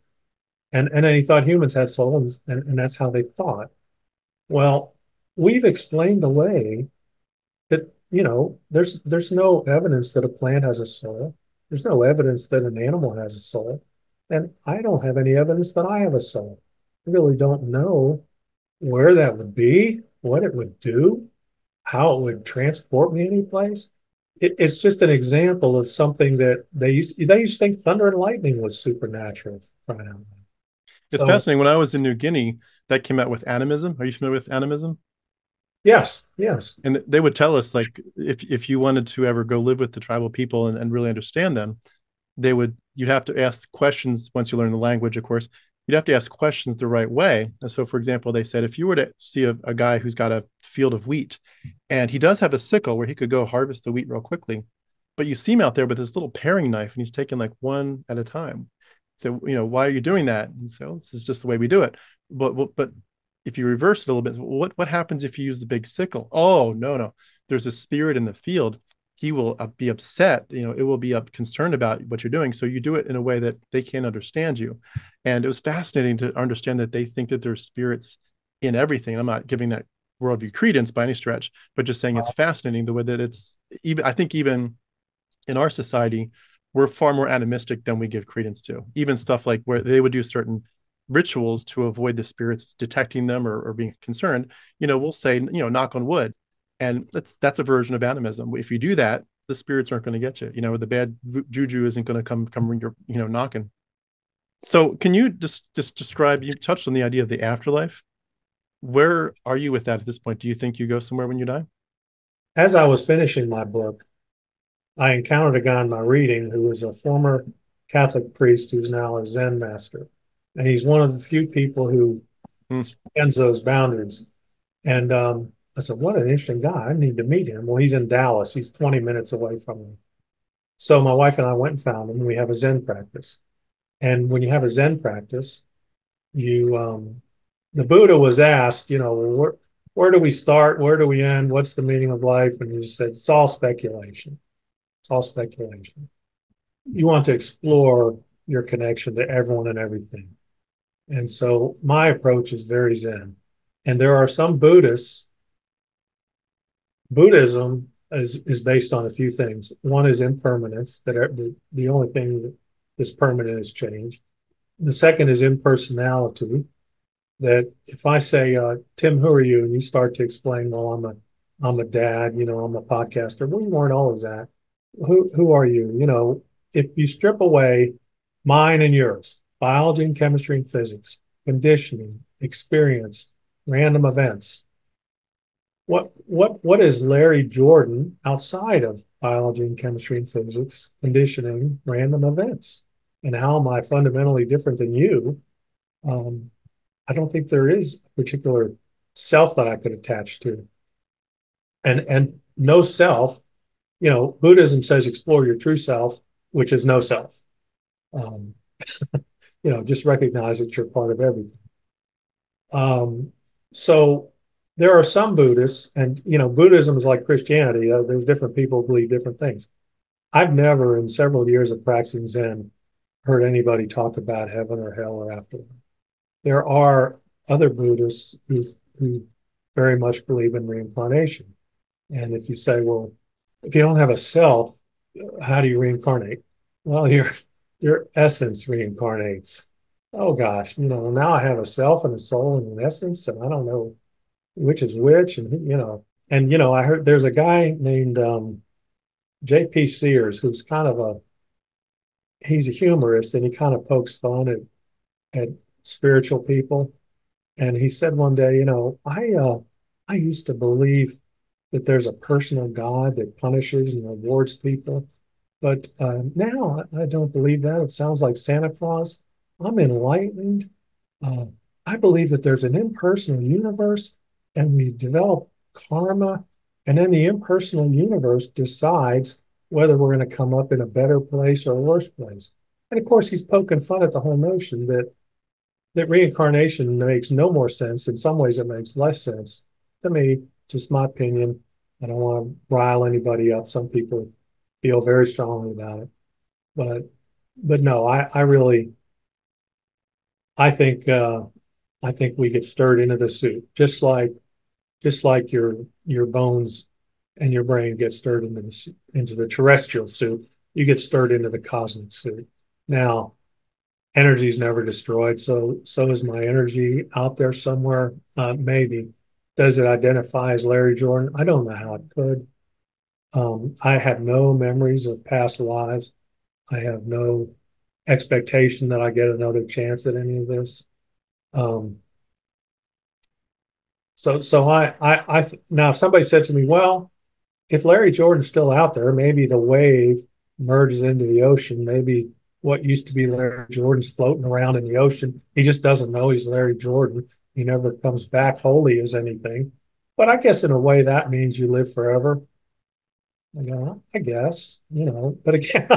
then he thought humans had souls, and that's how they thought. Well, we've explained away that, you know, there's no evidence that a plant has a soul. There's no evidence that an animal has a soul. And I don't have any evidence that I have a soul. I really don't know where that would be, what it would do, how it would transport me anyplace. It's just an example of something that they used to think thunder and lightning was supernatural. Right now. It's fascinating. When I was in New Guinea, that came out with animism. Are you familiar with animism? Yes, yes. And they would tell us, like, if you wanted to ever go live with the tribal people and really understand them, you'd have to ask questions. Once you learn the language, of course, you'd have to ask questions the right way. And so, for example, they said, if you were to see a guy who's got a field of wheat, and he does have a sickle where he could go harvest the wheat real quickly, but you see him out there with his little paring knife, and he's taking like one at a time. So, you know, why are you doing that? And so this is just the way we do it. But if you reverse it a little bit, what happens if you use the big sickle? Oh, no. There's a spirit in the field. He will be upset. You know, it will be concerned about what you're doing. So you do it in a way that they can't understand you. And it was fascinating to understand that they think that there's spirits in everything. And I'm not giving that worldview credence by any stretch, but just saying it's fascinating the way that it's, even, I think even in our society, we're far more animistic than we give credence to. Even stuff like where they would do certain rituals to avoid the spirits detecting them or being concerned, you know, we'll say, you know, knock on wood. And that's a version of animism. If you do that, the spirits aren't going to get you. You know, the bad juju isn't going to come ring your, you know, knocking. So can you just describe, you touched on the idea of the afterlife. Where are you with that at this point? Do you think you go somewhere when you die? As I was finishing my book, I encountered a guy in my reading who was a former Catholic priest who's now a Zen master. And he's one of the few people who spans those boundaries. And I said, what an interesting guy. I need to meet him. Well, he's in Dallas. He's 20 minutes away from me. So my wife and I went and found him, and we have a Zen practice. And when you have a Zen practice, you the Buddha was asked, you know, where do we start? Where do we end? What's the meaning of life? And he said, it's all speculation. It's all speculation. You want to explore your connection to everyone and everything. And so my approach is very Zen. And there are some Buddhists. Buddhism is based on a few things. One is impermanence, that the only thing that is permanent is change. The second is impersonality, that if I say, Tim, who are you? And you start to explain, well, I'm a dad, you know, I'm a podcaster. Well, you weren't always that. Who are you? You know, if you strip away mine and yours, biology and chemistry and physics, conditioning, experience, random events, what is Larry Jordan outside of biology and chemistry and physics, conditioning, random events? And how am I fundamentally different than you? I don't think there is a particular self that I could attach to. And no self, you know, Buddhism says explore your true self, which is no self. You know, just recognize that you're part of everything. So there are some Buddhists, and, you know, Buddhism is like Christianity. There's different people who believe different things. I've never, in several years of practicing Zen, heard anybody talk about heaven or hell or afterlife. There are other Buddhists who very much believe in reincarnation. And if you say, well, if you don't have a self, how do you reincarnate? Well, your essence reincarnates. Oh, gosh, you know, now I have a self and a soul and an essence, and I don't know which is which. And, you know, I heard there's a guy named J.P. Sears, who's kind of he's a humorist, and he kind of pokes fun at spiritual people. And he said one day, you know, I used to believe that there's a personal God that punishes and rewards people. But now I don't believe that. It sounds like Santa Claus. I'm enlightened. I believe that there's an impersonal universe, and we develop karma. And then the impersonal universe decides whether we're going to come up in a better place or a worse place. And of course, he's poking fun at the whole notion that reincarnation makes no more sense. In some ways, it makes less sense to me, just my opinion. I don't want to rile anybody up. Some people feel very strongly about it. But no, I think we get stirred into the soup, just like your bones and your brain get stirred into the terrestrial soup. You get stirred into the cosmic soup. Now, energy is never destroyed, so is my energy out there somewhere. Maybe. Does it identify as Larry Jordan? I don't know how it could. I have no memories of past lives. I have no expectation that I get another chance at any of this. So now if somebody said to me, well, if Larry Jordan's still out there, maybe the wave merges into the ocean. Maybe what used to be Larry Jordan's floating around in the ocean. He just doesn't know he's Larry Jordan. He never comes back wholly as anything. But I guess in a way that means you live forever. I guess, you know, but again,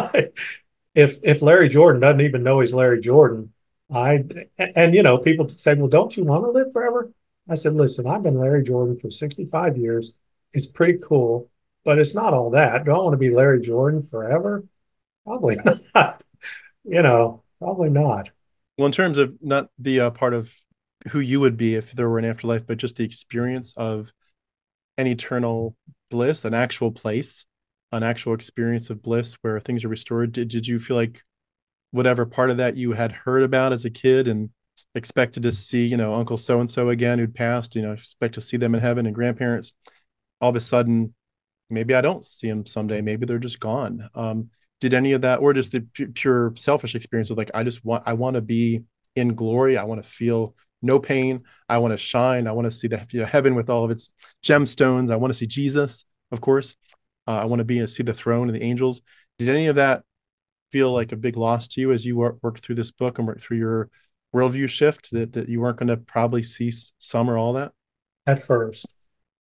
if Larry Jordan doesn't even know he's Larry Jordan, you know, people say, well, don't you want to live forever? I said, listen, I've been Larry Jordan for 65 years. It's pretty cool, but it's not all that. Do I want to be Larry Jordan forever? Probably not. You know, probably not. Well, in terms of not the part of who you would be if there were an afterlife, but just the experience of an eternal bliss, an actual place, an actual experience of bliss where things are restored. Did you feel like whatever part of that you had heard about as a kid and expected to see, you know, Uncle so-and-so again who'd passed, you know, expect to see them in heaven and grandparents, all of a sudden, maybe I don't see them someday. Maybe they're just gone. Did any of that, or just the pure selfish experience of like, I want to be in glory. I want to feel no pain. I want to shine. I want to see the, you know, heaven with all of its gemstones. I want to see Jesus, of course. I want to see the throne and the angels. Did any of that feel like a big loss to you as you worked through this book and worked through your worldview shift, that you weren't going to probably see some or all that? At first.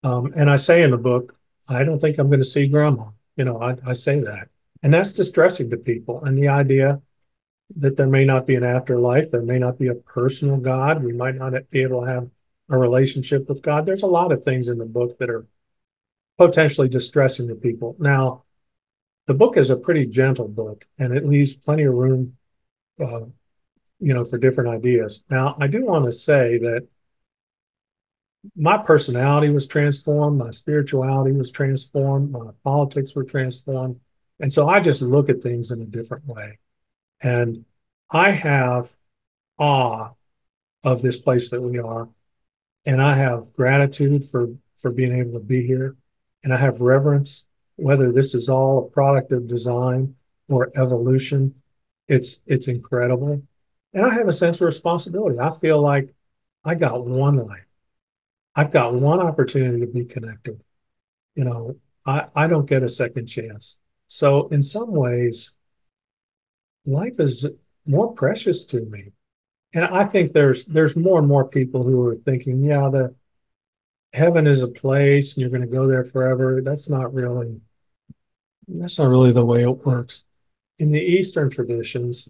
And I say in the book, I don't think I'm going to see grandma. You know, I say that. And that's distressing to people. And the idea that there may not be an afterlife, there may not be a personal God, we might not be able to have a relationship with God. There's a lot of things in the book that are potentially distressing to people. Now, the book is a pretty gentle book, and it leaves plenty of room, you know, for different ideas. Now, I do want to say that my personality was transformed, my spirituality was transformed, my politics were transformed, and so I just look at things in a different way. And I have awe of this place that we are. And I have gratitude for being able to be here. And I have reverence, whether this is all a product of design or evolution. It's incredible. And I have a sense of responsibility. I feel like I got one life. I've got one opportunity to be connected. You know, I don't get a second chance. So in some ways, life is more precious to me. And I think there's more and more people who are thinking, yeah, the heaven is a place and you're going to go there forever. That's not really the way it works. In the Eastern traditions,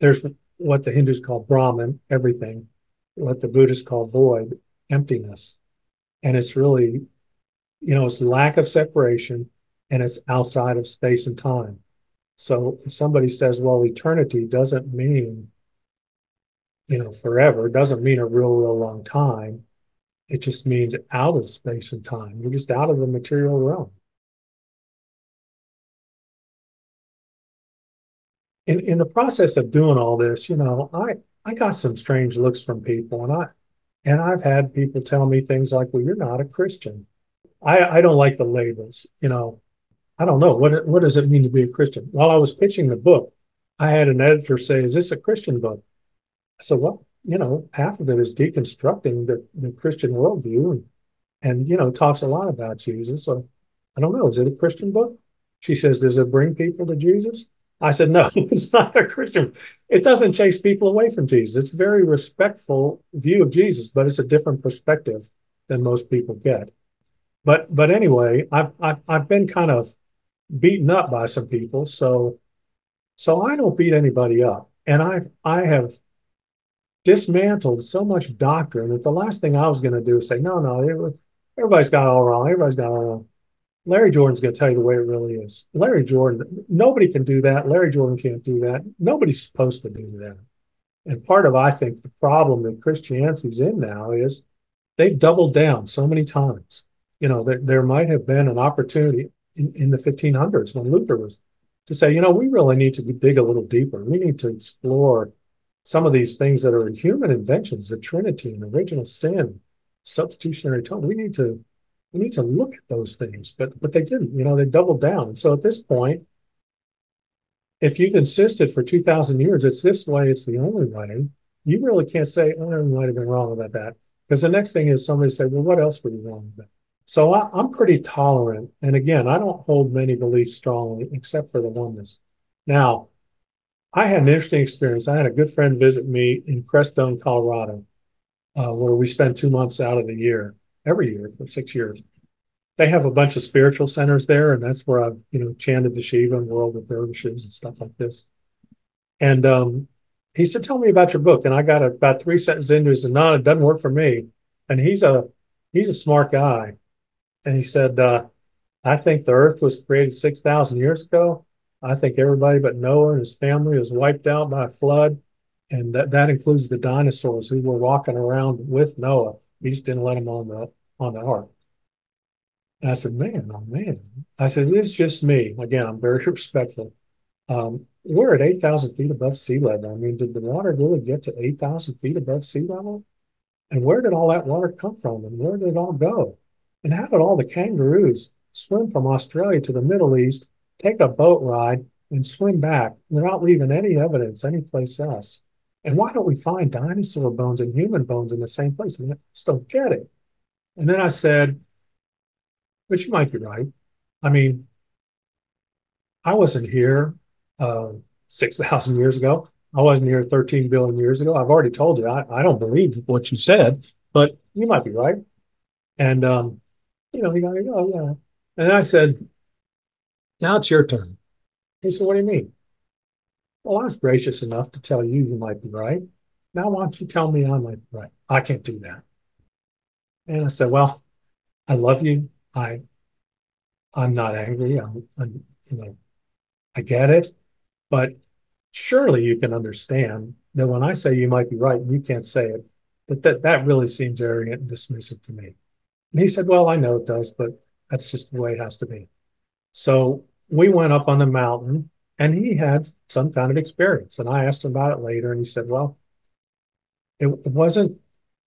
there's what the Hindus call Brahman, everything, what the Buddhists call void, emptiness. And it's really, you know, it's lack of separation and it's outside of space and time. So if somebody says, well, eternity doesn't mean, you know, forever, doesn't mean a real long time. It just means out of space and time. You're just out of the material realm. In the process of doing all this, you know, I got some strange looks from people, and I've had people tell me things like, well, you're not a Christian. I don't like the labels, you know. I don't know. What does it mean to be a Christian? While I was pitching the book, I had an editor say, is this a Christian book? I said, well, you know, half of it is deconstructing the Christian worldview and, you know, talks a lot about Jesus. So I don't know. Is it a Christian book? She says, does it bring people to Jesus? I said, no, it's not a Christian. It doesn't chase people away from Jesus. It's a very respectful view of Jesus, but it's a different perspective than most people get. But anyway, I've been kind of beaten up by some people, so I don't beat anybody up. And I have dismantled so much doctrine that the last thing I was going to do is say, no, everybody's got it all wrong. Everybody's got it all wrong. Larry Jordan's going to tell you the way it really is. Larry Jordan, nobody can do that. Larry Jordan can't do that. Nobody's supposed to do that. And part of, I think, the problem that Christianity's in now is they've doubled down so many times. You know, there might have been an opportunity in the 1500s when Luther was to say, you know, we really need to dig a little deeper. We need to explore some of these things that are human inventions, the Trinity and original sin, substitutionary atonement. We need to look at those things, but they didn't. You know, they doubled down. So at this point, if you've insisted for 2,000 years, it's this way, it's the only way, you really can't say, oh, I might have been wrong about that. Because the next thing is somebody say, well, what else were you wrong about? So I'm pretty tolerant. And again, I don't hold many beliefs strongly, except for the oneness. Now, I had an interesting experience. I had a good friend visit me in Crestone, Colorado, where we spend 2 months out of the year. Every year for 6 years. They have a bunch of spiritual centers there, and that's where I've, you know, chanted the Shiva and World of Dervishes and stuff like this. And he said, tell me about your book. And I got about 3 sentences into it. He said, no, it doesn't work for me. And he's a smart guy. And he said, I think the earth was created 6,000 years ago. I think everybody but Noah and his family was wiped out by a flood. And that includes the dinosaurs who were walking around with Noah. He just didn't let him on the ark. And I said, man, oh, man. I said, it's just me. Again, I'm very respectful. We're at 8,000 feet above sea level. I mean, did the water really get to 8,000 feet above sea level? And where did all that water come from? And where did it all go? And how did all the kangaroos swim from Australia to the Middle East, take a boat ride, and swim back without leaving any evidence anyplace else? And why don't we find dinosaur bones and human bones in the same place? I mean, I just don't get it. And then I said, but you might be right. I mean, I wasn't here 6,000 years ago. I wasn't here 13 billion years ago. I've already told you, I don't believe what you said, but you might be right. And, you know, he got to go, yeah. And then I said, now it's your turn. He said, what do you mean? Well, I was gracious enough to tell you you might be right. Now, why don't you tell me I might be right? I can't do that. And I said, well, I love you. I'm not angry. I'm you know, I get it. But surely you can understand that when I say you might be right and you can't say it, that really seems arrogant and dismissive to me. And he said, well, I know it does, but that's just the way it has to be. So we went up on the mountain. And he had some kind of experience. And I asked him about it later. And he said, well, It wasn't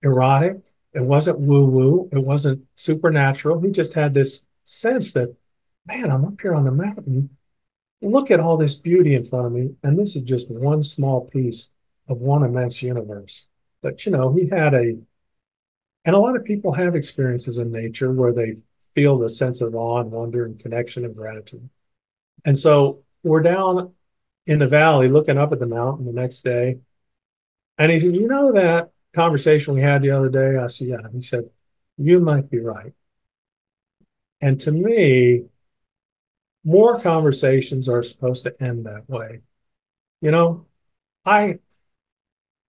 erotic. It wasn't woo-woo. It wasn't supernatural. He just had this sense that, man, I'm up here on the mountain. Look at all this beauty in front of me. And this is just one small piece of one immense universe. But, you know, he had a, and a lot of people have experiences in nature where they feel the sense of awe and wonder and connection and gratitude. And so we're down in the valley looking up at the mountain the next day. And he said, you know, that conversation we had the other day? I said, yeah. He said, you might be right. And to me, more conversations are supposed to end that way. You know,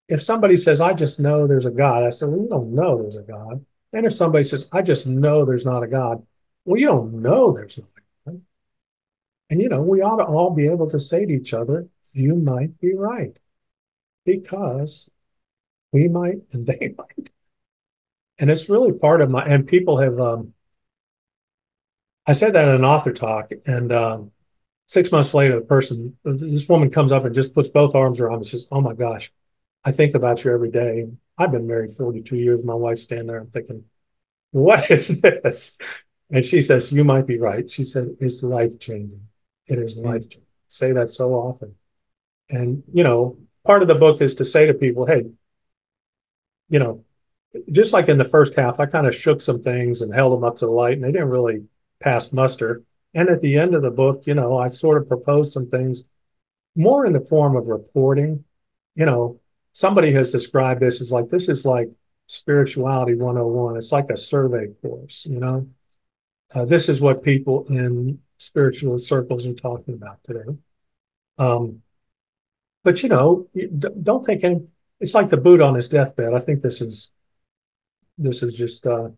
if somebody says, I just know there's a God, I said, well, you don't know there's a God. And if somebody says, I just know there's not a God, well, you don't know there's not a God. And, you know, we ought to all be able to say to each other, you might be right. Because we might and they might. And it's really part of my, and people have, I said that in an author talk, and 6 months later, this woman comes up and just puts both arms around me and says, oh my gosh, I think about you every day. I've been married 42 years. My wife's standing there. I'm thinking, what is this? And she says, you might be right. She said, it's life-changing. It is life-changing. I say that so often. And, you know, part of the book is to say to people, hey, you know, just like in the first half, I kind of shook some things and held them up to the light, and they didn't really pass muster. And at the end of the book, you know, I sort of proposed some things more in the form of reporting. You know, somebody has described this as like, this is like spirituality 101. It's like a survey course, you know. This is what people in spiritual circles are talking about today. But, you know, don't take any, it's like the Buddha on his deathbed. I think this is just a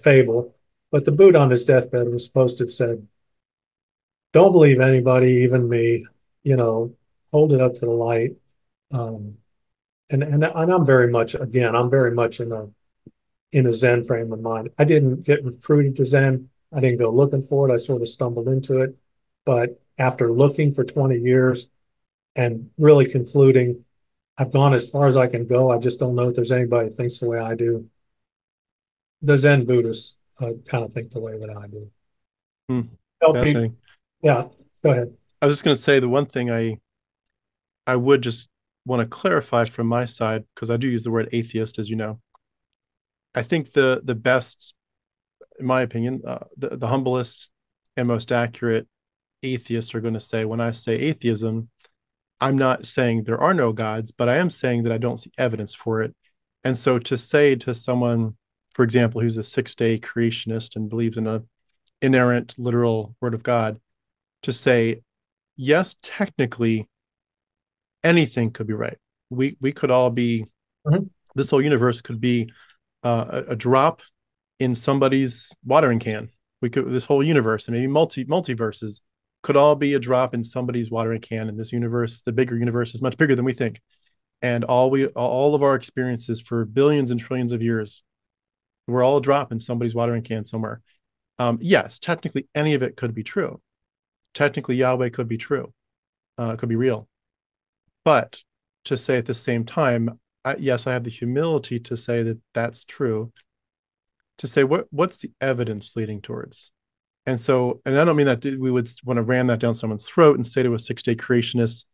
fable. But the Buddha on his deathbed was supposed to have said, don't believe anybody, even me, you know, hold it up to the light. And I'm very much, again, I'm very much in a Zen frame of mind. I didn't get recruited to Zen. I didn't go looking for it. I sort of stumbled into it. But after looking for 20 years, and really concluding, I've gone as far as I can go. I just don't know if there's anybody who thinks the way I do. The Zen Buddhists kind of think the way that I do. Fascinating. Yeah, go ahead. I was just going to say the one thing I would just want to clarify from my side, because I do use the word atheist, as you know. I think the best, in my opinion, the humblest and most accurate atheists are going to say, when I say atheism, I'm not saying there are no gods, but I am saying that I don't see evidence for it. And so to say to someone, for example, who's a six-day creationist and believes in an inerrant, literal word of God, to say, yes, technically, anything could be right. We could all be, this whole universe could be a drop in somebody's watering can. This whole universe, and maybe multiverses, could all be a drop in somebody's watering can, and this universe, the bigger universe, is much bigger than we think. And all of our experiences for billions and trillions of years, we're all a drop in somebody's watering can somewhere. Yes, technically any of it could be true. Technically Yahweh could be true. It could be real. But to say at the same time, yes, I have the humility to say that that's true. To say, what's the evidence leading towards? And so, and I don't mean that we would want to ram that down someone's throat and say to a six-day creationist,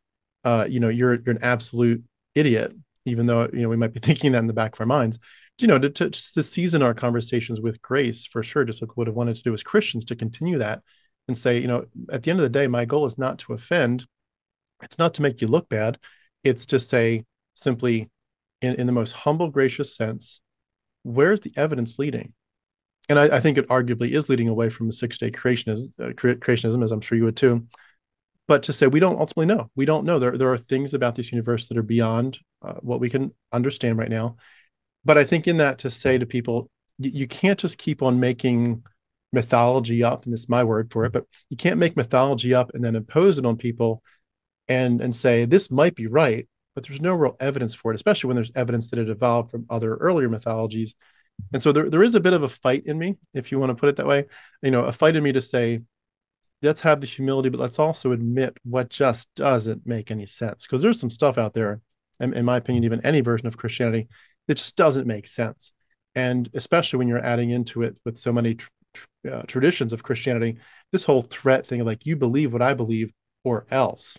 you know, you're an absolute idiot, even though, you know, we might be thinking that in the back of our minds, you know, to season our conversations with grace, for sure, just like what I wanted to do as Christians, to continue that and say, you know, at the end of the day, my goal is not to offend. It's not to make you look bad. It's to say simply, in the most humble, gracious sense, where's the evidence leading? And I think it arguably is leading away from the six-day creationism, as I'm sure you would too. But to say we don't ultimately know. We don't know. There are things about this universe that are beyond what we can understand right now. But I think in that, to say to people, you can't just keep on making mythology up, and this is my word for it, but you can't make mythology up and then impose it on people and say this might be right, but there's no real evidence for it, especially when there's evidence that it evolved from other earlier mythologies. And so there is a bit of a fight in me, if you want to put it that way, you know, a fight in me to say, let's have the humility, but let's also admit what just doesn't make any sense. Because there's some stuff out there in my opinion, even any version of Christianity, it just doesn't make sense. And especially when you're adding into it with so many traditions of Christianity, this whole threat thing of like, you believe what I believe or else.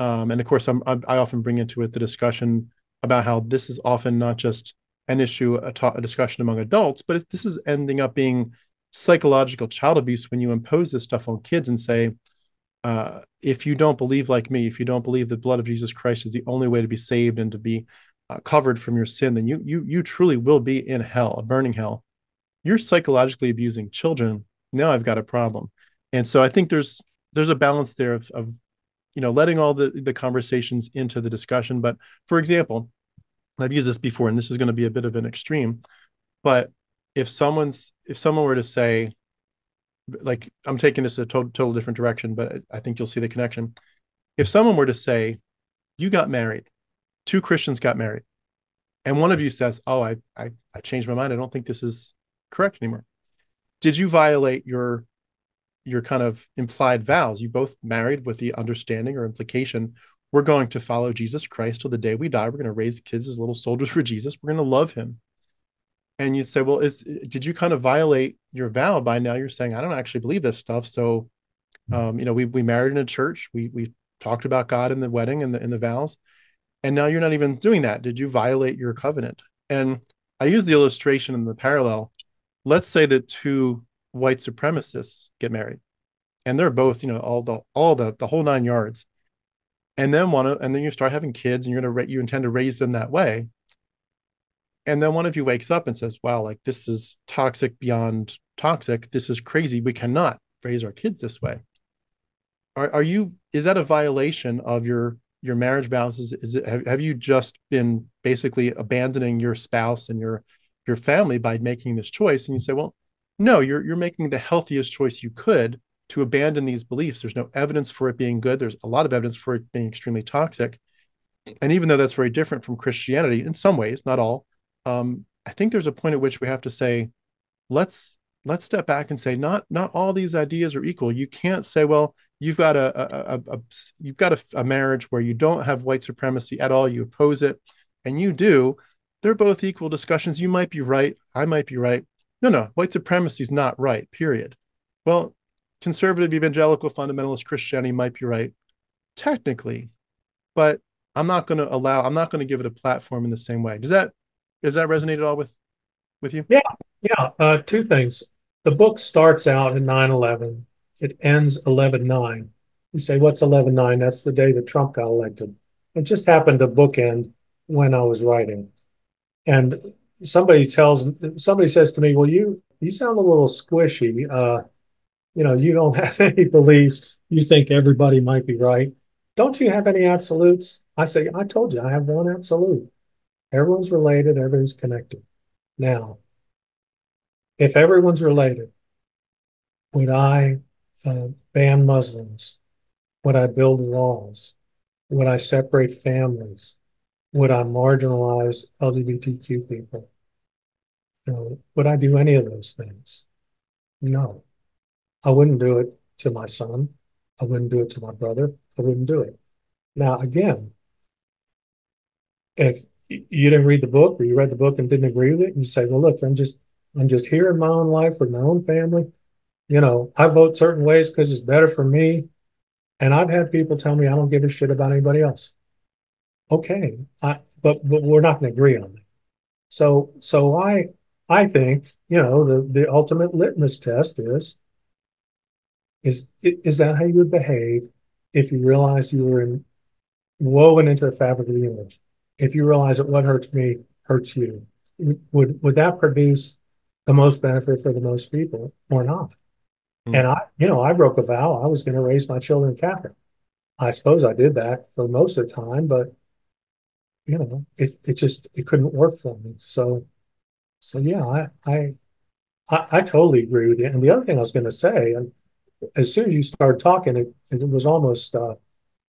And of course, I often bring into it the discussion about how this is often not just an issue, a discussion among adults, but this is ending up being psychological child abuse when you impose this stuff on kids and say, if you don't believe like me, if you don't believe the blood of Jesus Christ is the only way to be saved and to be covered from your sin, then you truly will be in hell, a burning hell. You're psychologically abusing children. Now I've got a problem. And so I think there's a balance there of you know, letting all the conversations into the discussion. But for example, I've used this before, and this is going to be a bit of an extreme, but if someone were to say, like, I'm taking this a total different direction, but I think you'll see the connection. If someone were to say, you got married, two Christians got married, and one of you says, oh, I changed my mind. I don't think this is correct anymore. Did you violate your kind of implied vows? You both married with the understanding or implication, we're going to follow Jesus Christ till the day we die. We're going to raise kids as little soldiers for Jesus. We're going to love him. And you say, well, did you kind of violate your vow by now? You're saying, I don't actually believe this stuff. So, you know, we married in a church. We talked about God in the wedding and in the vows. And now you're not even doing that. Did you violate your covenant? And I use the illustration in the parallel. Let's say that two white supremacists get married, and they're both, you know, all the whole nine yards. And then and then you start having kids, and you intend to raise them that way. And then one of you wakes up and says, wow, like, this is toxic beyond toxic. This is crazy. We cannot raise our kids this way. Is that a violation of your marriage vows? Have you just been basically abandoning your spouse and your family by making this choice? And you say, well, no, you're making the healthiest choice you could to abandon these beliefs. There's no evidence for it being good. There's a lot of evidence for it being extremely toxic. And even though that's very different from Christianity in some ways, not all, I think there's a point at which we have to say, let's step back and say, not all these ideas are equal. You can't say, well, you've got a marriage where you don't have white supremacy at all. You oppose it, and you do. They're both equal discussions. You might be right. I might be right. No, white supremacy is not right, period. Well, conservative, evangelical, fundamentalist Christianity might be right, technically, but I'm not going to give it a platform in the same way. Does that resonate at all with you? Yeah. Two things. The book starts out in 9/11. It ends 11/9. You say, what's 11/9? That's the day that Trump got elected. It just happened to bookend when I was writing. And somebody says to me, well, you sound a little squishy. You know, you don't have any beliefs. You think everybody might be right. Don't you have any absolutes? I say, I told you, I have one absolute. Everyone's related. Everyone's connected. Now, if everyone's related, would I ban Muslims? Would I build walls? Would I separate families? Would I marginalize LGBTQ people? You know, would I do any of those things? No. I wouldn't do it to my son. I wouldn't do it to my brother. I wouldn't do it. Now, again, if you didn't read the book, or you read the book and didn't agree with it, and you say, well, look, I'm just here in my own life with my own family. You know, I vote certain ways because it's better for me. And I've had people tell me I don't give a shit about anybody else. Okay, but we're not going to agree on that. So I think, you know, the ultimate litmus test is that how you would behave if you realized you were woven into the fabric of the image? If you realize that what hurts me hurts you, would that produce the most benefit for the most people or not? Mm. And I broke a vow. I was going to raise my children Catholic. I suppose I did that for most of the time, but you know, it just couldn't work for me. So yeah, I totally agree with you. And the other thing I was going to say, and as soon as you started talking, it was almost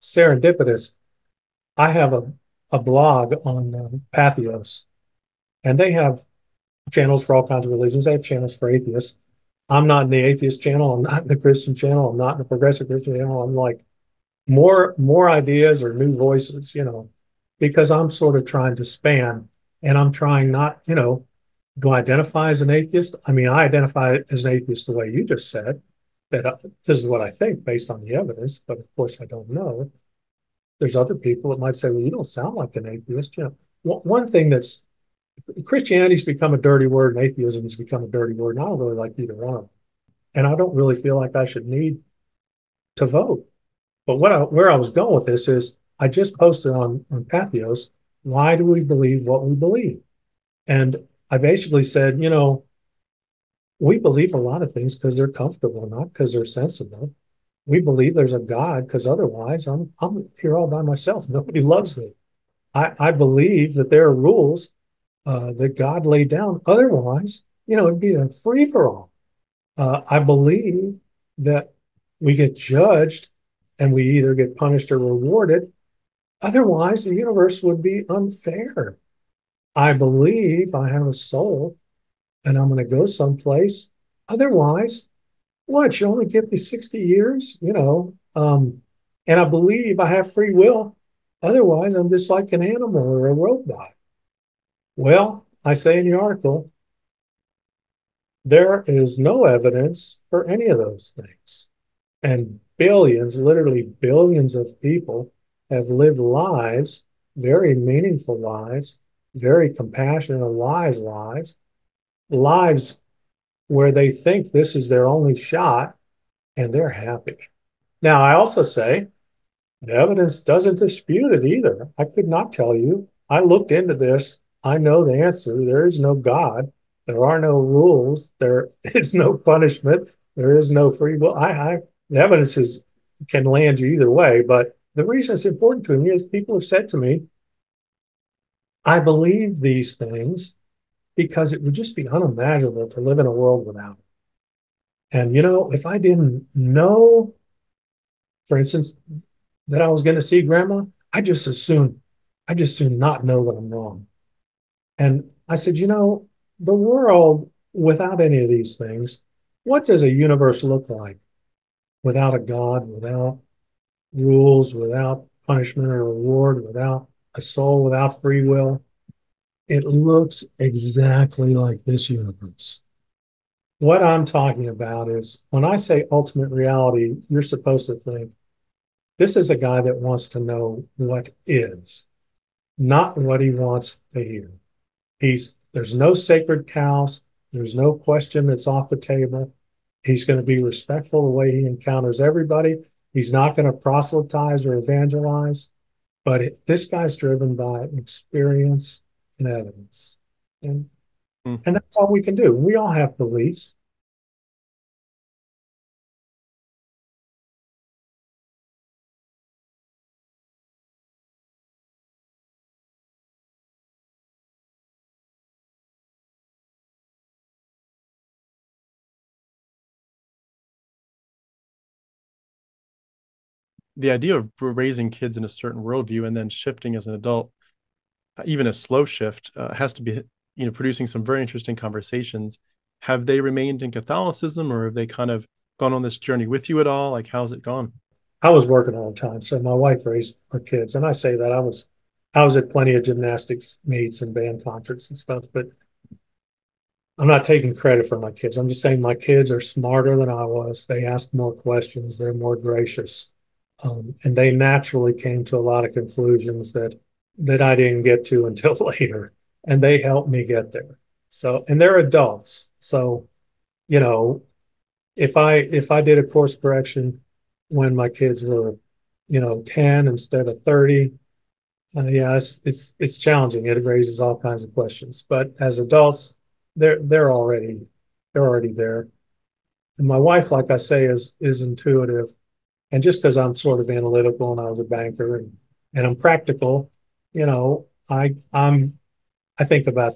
serendipitous. I have a blog on Patheos, and they have channels for all kinds of religions. They have channels for atheists. I'm not in the atheist channel. I'm not in the Christian channel. I'm not in the progressive Christian channel. I'm like more ideas or new voices, you know. because I'm sort of trying to span, and I'm trying not, you know, do I identify as an atheist? I mean, I identify as an atheist the way you just said, that this is what I think based on the evidence, but of course I don't know. There's other people that might say, well, you don't sound like an atheist. You know, one thing that's, Christianity's become a dirty word and atheism's become a dirty word, and I don't really like either one of them. And I don't really feel like I should need to vote. But where I was going with this is, I just posted on Patheos, why do we believe what we believe? And I basically said, you know, we believe a lot of things because they're comfortable, not because they're sensible. We believe there's a God because otherwise I'm here all by myself. Nobody loves me. I believe that there are rules that God laid down. Otherwise, you know, it'd be a free-for-all. I believe that we get judged and we either get punished or rewarded. Otherwise, the universe would be unfair. I believe I have a soul and I'm going to go someplace. Otherwise, what, you only give me 60 years? You know, and I believe I have free will. Otherwise, I'm just like an animal or a robot. Well, I say in the article, there is no evidence for any of those things. And billions, literally billions of people have lived lives, very meaningful lives, very compassionate and wise lives, lives where they think this is their only shot and they're happy. Now, I also say the evidence doesn't dispute it either. I could not tell you. I looked into this. I know the answer. There is no God. There are no rules. There is no punishment. There is no free will. The evidence can land you either way. But the reason it's important to me is people have said to me, I believe these things because it would just be unimaginable to live in a world without it. And, you know, if I didn't know, for instance, that I was going to see grandma, I just assume not know that I'm wrong. And I said, you know, the world without any of these things, what does a universe look like without a God, without rules, without punishment or reward, without a soul, without free will? It looks exactly like this universe. What I'm talking about is, when I say ultimate reality, you're supposed to think, this is a guy that wants to know what is, not what he wants to hear. There's no sacred cows. There's no question that's off the table. He's going to be respectful the way he encounters everybody. He's not going to proselytize or evangelize. But this guy's driven by experience and evidence. And that's all we can do. We all have beliefs. The idea of raising kids in a certain worldview and then shifting as an adult, even a slow shift, has to be, you know, producing some very interesting conversations. Have they remained in Catholicism, or have they kind of gone on this journey with you at all? Like, how's it gone? I was working all the time, so my wife raised her kids, and I say that I was at plenty of gymnastics meets and band concerts and stuff, but I'm not taking credit for my kids. I'm just saying my kids are smarter than I was. They ask more questions. They're more gracious. And they naturally came to a lot of conclusions that I didn't get to until later. And they helped me get there. So, and they're adults. So, you know, if I did a course correction when my kids were, you know, 10 instead of 30, yeah, it's challenging. It raises all kinds of questions. But as adults, they're already there. And my wife, like I say, is intuitive. And just because I'm sort of analytical and I was a banker and I'm practical, you know, I think about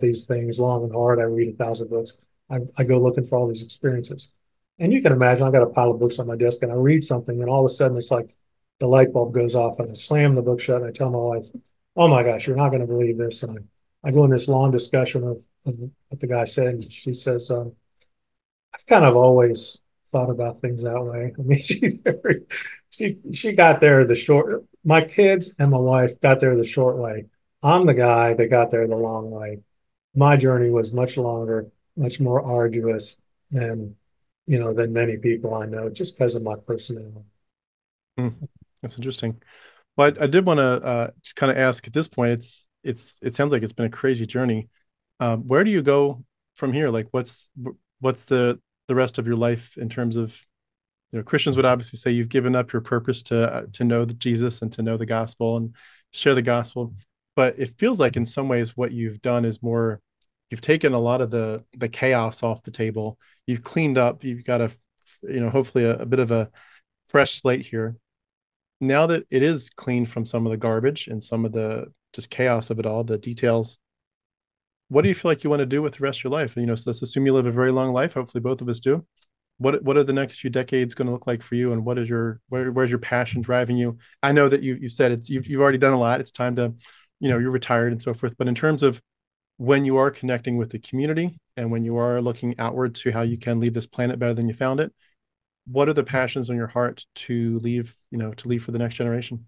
these things long and hard. I read 1,000 books. I go looking for all these experiences. And you can imagine, I've got a pile of books on my desk and I read something and all of a sudden it's like the light bulb goes off and I slam the book shut and I tell my wife, oh my gosh, you're not going to believe this. And I go in this long discussion of what the guy said, and she says, I've kind of always thought about things that way. I mean, she got there the short. My kids and my wife got there the short way. I'm the guy that got there the long way. My journey was much longer, much more arduous than, you know, than many people I know, just because of my personality. That's interesting. Well, I did want to just kind of ask at this point, it sounds like it's been a crazy journey. Where do you go from here? Like, what's the rest of your life in terms of, you know, Christians would obviously say you've given up your purpose to know the Jesus and to know the gospel and share the gospel. But it feels like in some ways what you've done is more, you've taken a lot of the chaos off the table. You've cleaned up, you've got a, you know, hopefully a bit of a fresh slate here. Now that it is clean from some of the garbage and some of the just chaos of it all, the details, what do you feel like you want to do with the rest of your life? You know, so let's assume you live a very long life. Hopefully both of us do. What are the next few decades going to look like for you? And what is your, where's your passion driving you? I know that you said it's, you've already done a lot. It's time to, you know, you're retired and so forth. But in terms of when you are connecting with the community and when you are looking outward to how you can leave this planet better than you found it, what are the passions on your heart to leave, you know, to leave for the next generation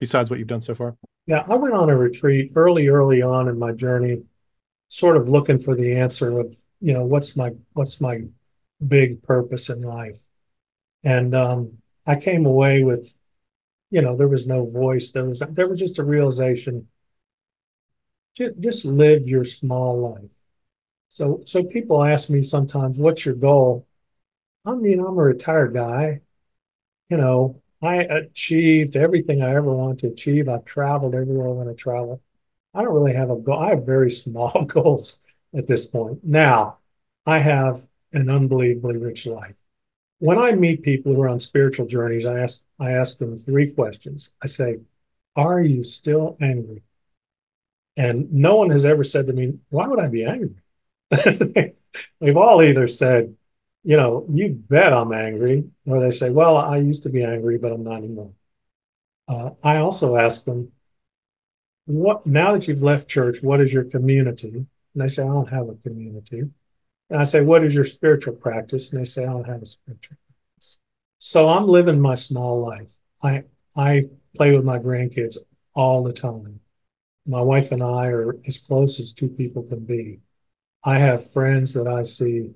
besides what you've done so far? Yeah, I went on a retreat early on in my journey, sort of looking for the answer of, you know, what's my big purpose in life. And I came away with, you know, there was no voice. There was just a realization, just live your small life. So people ask me sometimes, what's your goal? I mean, I'm a retired guy. You know, I achieved everything I ever wanted to achieve. I've traveled everywhere I want to travel. I don't really have a goal. I have very small goals at this point. Now, I have an unbelievably rich life. When I meet people who are on spiritual journeys, I ask them three questions. I say, are you still angry? And no one has ever said to me, why would I be angry? We've all either said, you know, you bet I'm angry. Or they say, well, I used to be angry, but I'm not anymore. I also ask them, what, now that you've left church, what is your community? And they say, I don't have a community. And I say, what is your spiritual practice? And they say, I don't have a spiritual practice. So I'm living my small life. I play with my grandkids all the time. My wife and I are as close as two people can be. I have friends that I see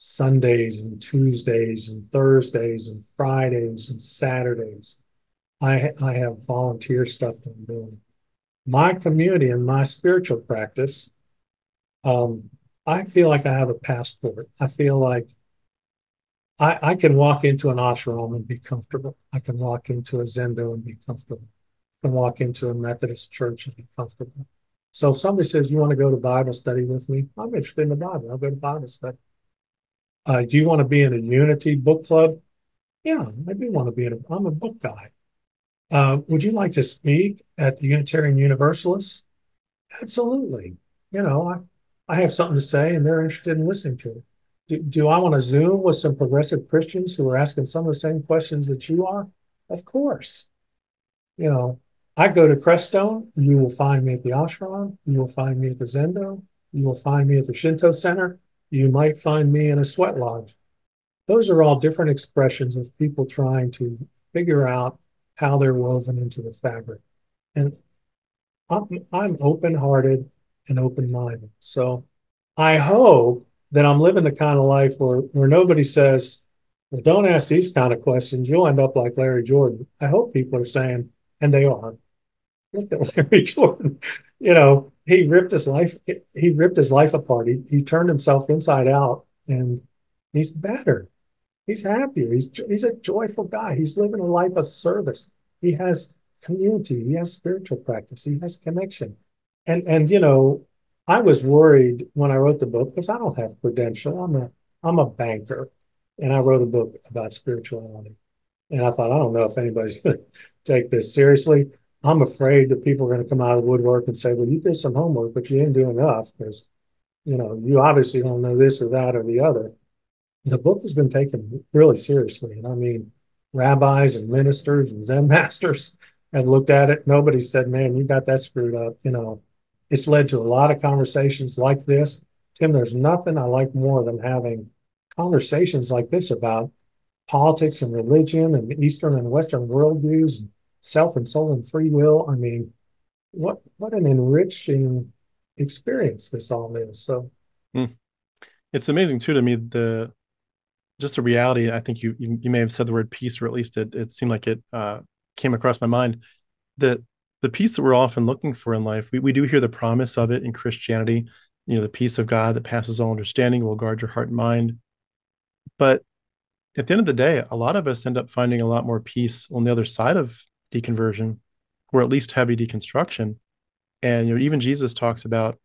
Sundays and Tuesdays and Thursdays and Fridays and Saturdays. I have volunteer stuff that I'm doing. My community and my spiritual practice, I feel like I have a passport. I feel like I can walk into an ashram and be comfortable. I can walk into a Zendo and be comfortable. I can walk into a Methodist church and be comfortable. So if somebody says, you want to go to Bible study with me? I'm interested in the Bible. I'll go to Bible study. Do you want to be in a Unity book club? Yeah, maybe want to be in a, I'm a book guy. Would you like to speak at the Unitarian Universalists? Absolutely. You know, I have something to say and they're interested in listening to it. Do I want to Zoom with some progressive Christians who are asking some of the same questions that you are? Of course. You know, I go to Crestone. You will find me at the ashram. You will find me at the Zendo. You will find me at the Shinto Center. You might find me in a sweat lodge. Those are all different expressions of people trying to figure out how they're woven into the fabric. And I'm open-hearted and open-minded. So I hope that I'm living the kind of life where nobody says, well, don't ask these kind of questions. You'll end up like Larry Jordan. I hope people are saying, and they are, look at Larry Jordan. You know, he ripped his life apart. He turned himself inside out, and he's better. He's happier. He's a joyful guy. He's living a life of service. He has community. He has spiritual practice. He has connection. And you know, I was worried when I wrote the book because I don't have credential. I'm a banker, and I wrote a book about spirituality. And I thought, I don't know if anybody's going to take this seriously. I'm afraid that people are going to come out of the woodwork and say, well, you did some homework, but you didn't do enough because, you know, you obviously don't know this or that or the other. The book has been taken really seriously. And I mean, rabbis and ministers and Zen masters have looked at it. Nobody said, man, you got that screwed up. You know, it's led to a lot of conversations like this. Tim, there's nothing I like more than having conversations like this about politics and religion and Eastern and Western worldviews, and self and soul and free will. I mean, what an enriching experience this all is. So it's amazing too to me, just the reality. I think you may have said the word peace, or at least it seemed like it came across my mind, that the peace that we're often looking for in life, we do hear the promise of it in Christianity, you know, the peace of God that passes all understanding will guard your heart and mind. But at the end of the day, a lot of us end up finding a lot more peace on the other side of deconversion, or at least heavy deconstruction. And, you know, even Jesus talks about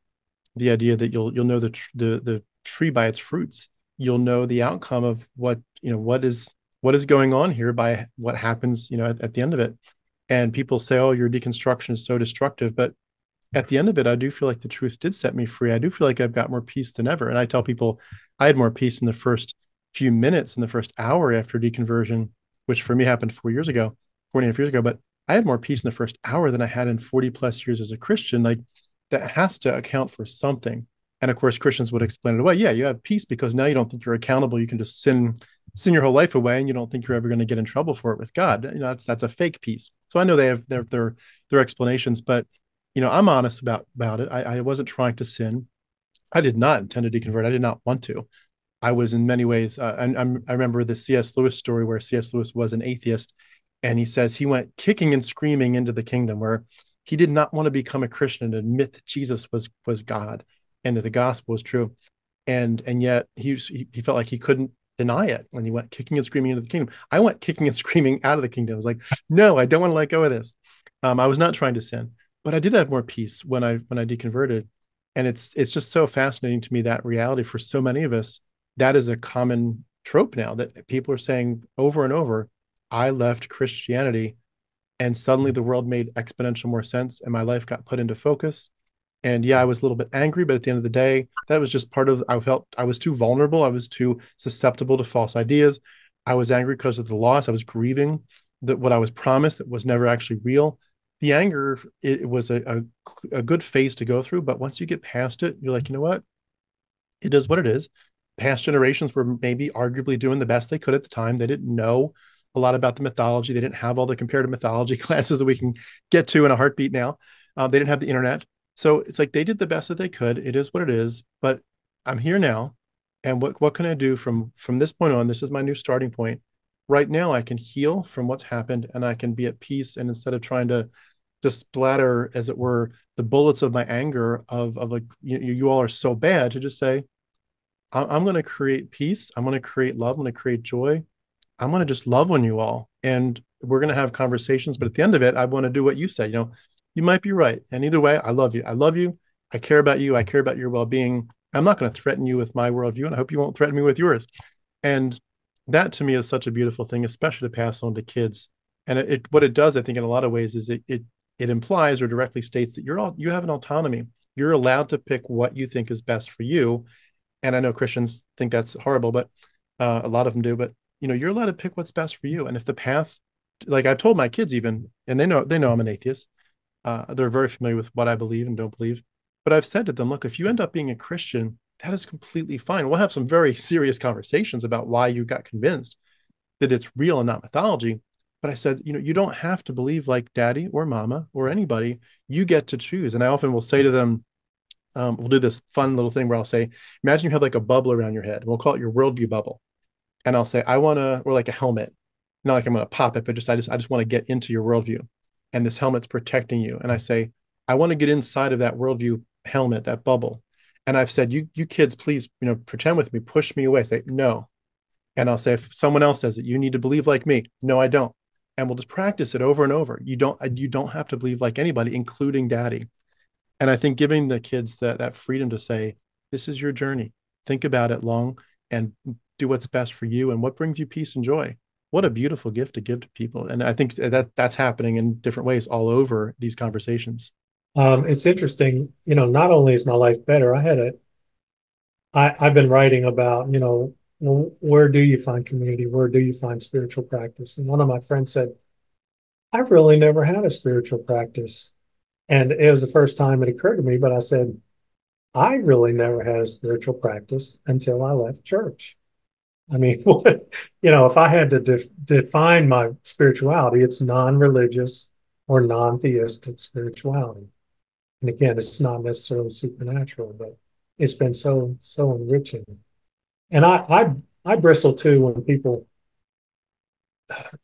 the idea that you'll know the tree by its fruits. You'll know the outcome of what is going on here by what happens, you know, at the end of it. And people say, oh, your deconstruction is so destructive. But at the end of it, I do feel like the truth did set me free. I do feel like I've got more peace than ever. And I tell people I had more peace in the first few minutes, in the first hour after deconversion, which for me happened 4.5 years ago. But I had more peace in the first hour than I had in 40 plus years as a Christian. Like, that has to account for something. And of course, Christians would explain it away. Yeah, you have peace because now you don't think you're accountable. You can just sin your whole life away, and you don't think you're ever going to get in trouble for it with God. You know, that's a fake peace. So I know they have their explanations, but, you know, I'm honest about it. I wasn't trying to sin. I did not intend to deconvert. I did not want to. I was in many ways. I remember the C.S. Lewis story where C.S. Lewis was an atheist, and he says he went kicking and screaming into the kingdom, where he did not want to become a Christian and admit that Jesus was God and that the gospel was true. And yet he felt like he couldn't deny it. And he went kicking and screaming into the kingdom. I went kicking and screaming out of the kingdom. I was like, no, I don't want to let go of this. I was not trying to sin, but I did have more peace when I deconverted. And it's just so fascinating to me, that reality for so many of us, that is a common trope now, that people are saying over and over, I left Christianity and suddenly the world made exponential more sense and my life got put into focus. And yeah, I was a little bit angry, but at the end of the day, that was just part of, I felt I was too vulnerable. I was too susceptible to false ideas. I was angry because of the loss. I was grieving that what I was promised that was never actually real. The anger, it was a good phase to go through. But once you get past it, you're like, you know what? It is what it is. Past generations were maybe arguably doing the best they could at the time. They didn't know a lot about the mythology. They didn't have all the comparative mythology classes that we can get to in a heartbeat now. They didn't have the internet. So it's like they did the best that they could. It is what it is, but I'm here now. And what can I do from this point on? This is my new starting point. Right now, I can heal from what's happened and I can be at peace. And instead of trying to just splatter, as it were, the bullets of my anger of like, you all are so bad, to just say, I'm going to create peace. I'm going to create love. I'm going to create joy. I'm going to just love on you all. And we're going to have conversations. But at the end of it, I want to do what you say, you know, you might be right. And either way, I love you. I love you. I care about you. I care about your well-being. I'm not going to threaten you with my worldview, and I hope you won't threaten me with yours. And that to me is such a beautiful thing, especially to pass on to kids. And what it does, I think, in a lot of ways is it implies or directly states that you have an autonomy. You're allowed to pick what you think is best for you. And I know Christians think that's horrible, but a lot of them do. But, you know, you're allowed to pick what's best for you. And if the path, like I've told my kids even, and they know I'm an atheist. They're very familiar with what I believe and don't believe. But I've said to them, look, if you end up being a Christian, that is completely fine. We'll have some very serious conversations about why you got convinced that it's real and not mythology. But I said, you know, you don't have to believe like daddy or mama or anybody. You get to choose. And I often will say to them, we'll do this fun little thing where I'll say, imagine you have like a bubble around your head. And we'll call it your worldview bubble. And I'll say, or like a helmet. Not like I'm going to pop it, but I just want to get into your worldview. And this helmet's protecting you. And I say, I want to get inside of that worldview helmet, that bubble. And I've said, you kids, please, you know, pretend with me, push me away, say, no. And I'll say, if someone else says it, you need to believe like me. No, I don't. And we'll just practice it over and over. You don't have to believe like anybody, including daddy. And I think giving the kids that freedom to say, this is your journey. Think about it long and do what's best for you and what brings you peace and joy. What a beautiful gift to give to people. And I think that's happening in different ways all over these conversations. It's interesting, you know, not only is my life better, I've been writing about, you know, where do you find community? Where do you find spiritual practice? And one of my friends said, I've really never had a spiritual practice. And it was the first time it occurred to me, but I said, I really never had a spiritual practice until I left church. I mean, what, you know, if I had to define my spirituality, it's non-religious or non-theistic spirituality. And again, it's not necessarily supernatural, but it's been so enriching. And I bristle too when people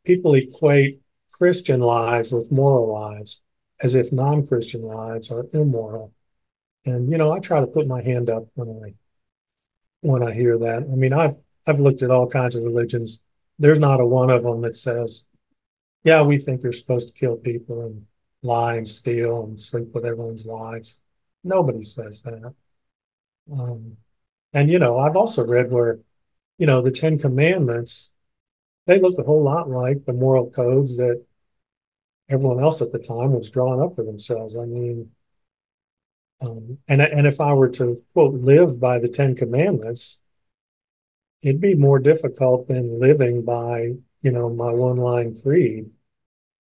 equate Christian lives with moral lives, as if non-Christian lives are immoral. And, you know, I try to put my hand up when I hear that. I mean, I've looked at all kinds of religions. There's not a one of them that says, yeah, we think you're supposed to kill people and lie and steal and sleep with everyone's wives. Nobody says that. And, you know, I've also read where, you know, the Ten Commandments, they look a whole lot like the moral codes that everyone else at the time was drawing up for themselves. I mean, and if I were to, quote, live by the Ten Commandments, it'd be more difficult than living by, you know, my one-line creed.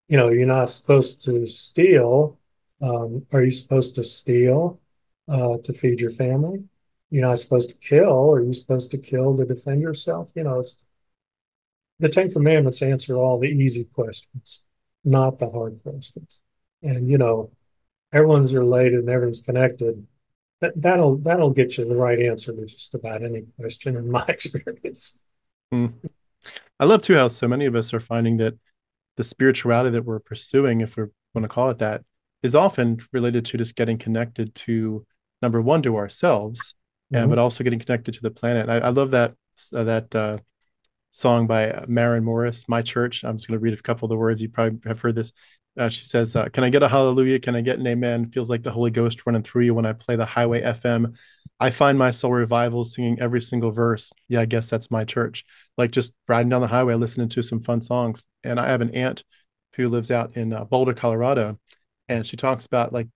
You know, you're not supposed to steal. Are you supposed to steal to feed your family? You're not supposed to kill. Are you supposed to kill to defend yourself? You know, it's the Ten Commandments answer all the easy questions, not the hard questions. And, you know, everyone's related and everyone's connected. That'll get you the right answer to just about any question, in my experience. Mm. I love too how so many of us are finding that the spirituality that we're pursuing, if we want to call it that, is often related to just getting connected to, number one, to ourselves, mm-hmm. But also getting connected to the planet. I love that that song by Maren Morris, "My Church." I'm just going to read a couple of the words. You probably have heard this. She says, "Can I get a hallelujah? Can I get an amen? Feels like the Holy Ghost running through you when I play the Highway FM. I find my soul revival singing every single verse. Yeah, I guess that's my church." Like just riding down the highway, listening to some fun songs. And I have an aunt who lives out in Boulder, Colorado, and she talks about like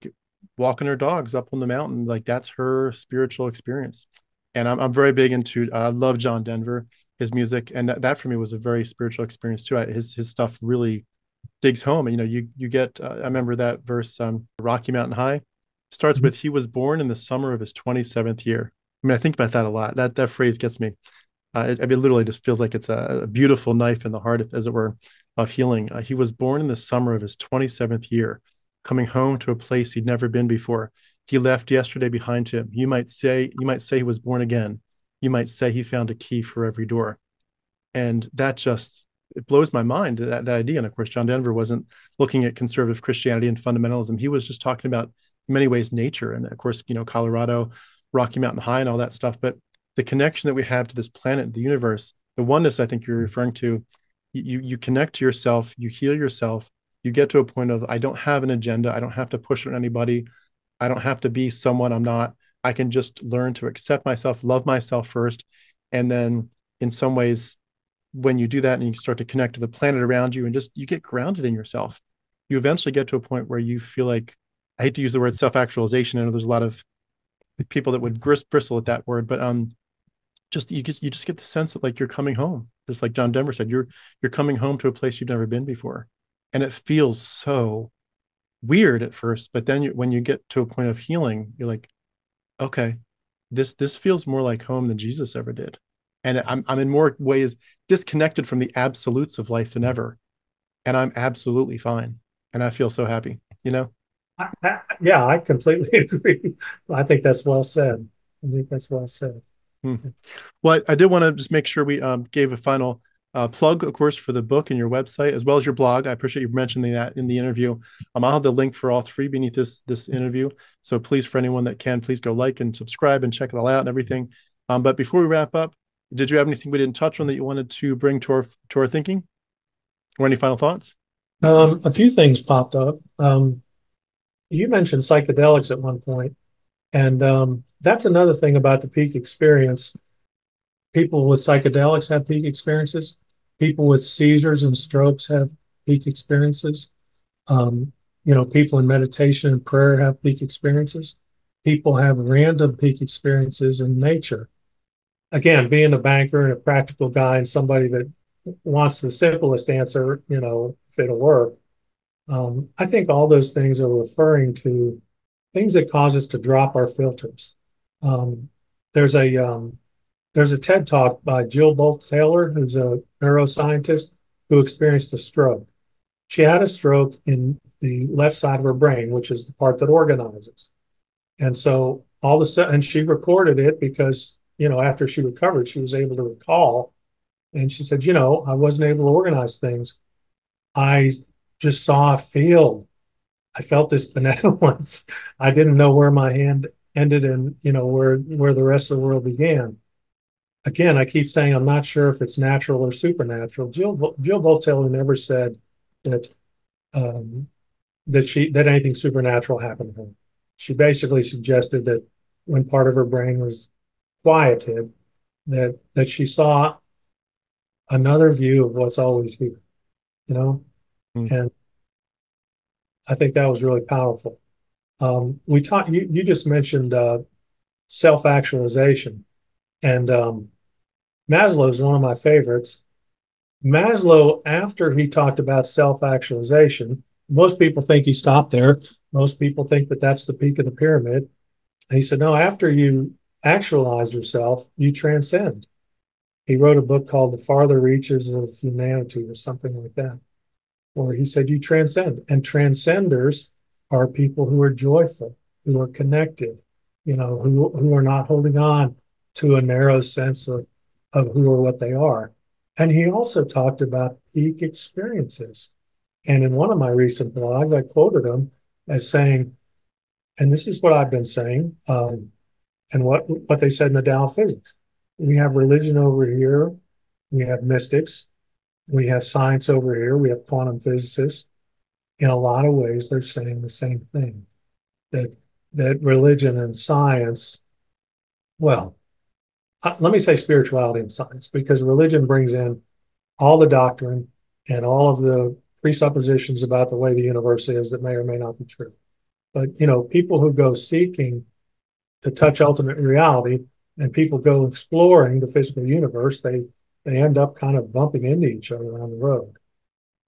walking her dogs up on the mountain. Like that's her spiritual experience. And I'm very big into, I love John Denver, his music. And that for me was a very spiritual experience too. His stuff really digs home. And, you know, you get, I remember that verse, Rocky Mountain High starts with, "He was born in the summer of his 27th year." I mean, I think about that a lot. That phrase gets me. It literally just feels like it's a beautiful knife in the heart, as it were, of healing. He was born in the summer of his 27th year, coming home to a place he'd never been before. He left yesterday behind him. You might say he was born again. You might say he found a key for every door. And that just, it blows my mind, that idea. And of course, John Denver wasn't looking at conservative Christianity and fundamentalism. He was just talking about, in many ways, nature. And of course, you know, Colorado, Rocky Mountain High and all that stuff. But the connection that we have to this planet, the universe, the oneness I think you're referring to, you connect to yourself, you heal yourself, you get to a point of, I don't have an agenda. I don't have to push it on anybody. I don't have to be someone I'm not. I can just learn to accept myself, love myself first. And then in some ways, when you do that and you start to connect to the planet around you and just, you get grounded in yourself, you eventually get to a point where you feel like, I hate to use the word self-actualization. I know there's a lot of people that would bristle at that word, but just, you just get the sense that like, you're coming home. Just like John Denver said, you're coming home to a place you've never been before. And it feels so weird at first, but then when you get to a point of healing, you're like, okay, this feels more like home than Jesus ever did. And I'm in more ways disconnected from the absolutes of life than ever. And I'm absolutely fine. And I feel so happy, you know? Yeah, I completely agree. I think that's well said. Well, I did want to just make sure we gave a final plug, of course, for the book and your website, as well as your blog. I appreciate you mentioning that in the interview. I'll have the link for all three beneath this interview. So please, for anyone that can, please go like and subscribe and check it all out and everything. But before we wrap up, did you have anything we didn't touch on that you wanted to bring to our thinking, or any final thoughts? A few things popped up. You mentioned psychedelics at one point, and that's another thing about the peak experience. People with psychedelics have peak experiences. People with seizures and strokes have peak experiences. You know, people in meditation and prayer have peak experiences. People have random peak experiences in nature. Again, being a banker and a practical guy and somebody that wants the simplest answer, you know, if it'll work, I think all those things are referring to things that cause us to drop our filters. There's a There's a TED Talk by Jill Bolte Taylor, who's a neuroscientist who experienced a stroke. She had a stroke in the left side of her brain, which is the part that organizes. And so all of a sudden, and she recorded it because, you know, after she recovered, she was able to recall. And she said, you know, I wasn't able to organize things. I just saw a field. I felt this benevolence. I didn't know where my hand ended and, you know, where the rest of the world began. Again, I keep saying I'm not sure if it's natural or supernatural. Jill Bolte Taylor never said that that anything supernatural happened to her. She basically suggested that when part of her brain was quieted, that she saw another view of what's always here, you know? Mm. And I think that was really powerful. We talked. You just mentioned self-actualization, and Maslow is one of my favorites. Maslow, after he talked about self-actualization, most people think he stopped there. Most people think that that's the peak of the pyramid. And he said, no, after you actualize yourself, you transcend. He wrote a book called The Farther Reaches of Humanity or something like that, where he said you transcend. And transcenders are people who are joyful, who are connected, you know, who are not holding on to a narrow sense of who or what they are. And he also talked about peak experiences. And in one of my recent blogs, I quoted him as saying, and this is what I've been saying, and what they said in the Tao of Physics. We have religion over here. We have mystics. We have science over here. We have quantum physicists. In a lot of ways, they're saying the same thing, that religion and science, well, let me say spirituality and science, because religion brings in all the doctrine and all of the presuppositions about the way the universe is that may or may not be true. But, you know, people who go seeking to touch ultimate reality and people go exploring the physical universe, they end up kind of bumping into each other on the road.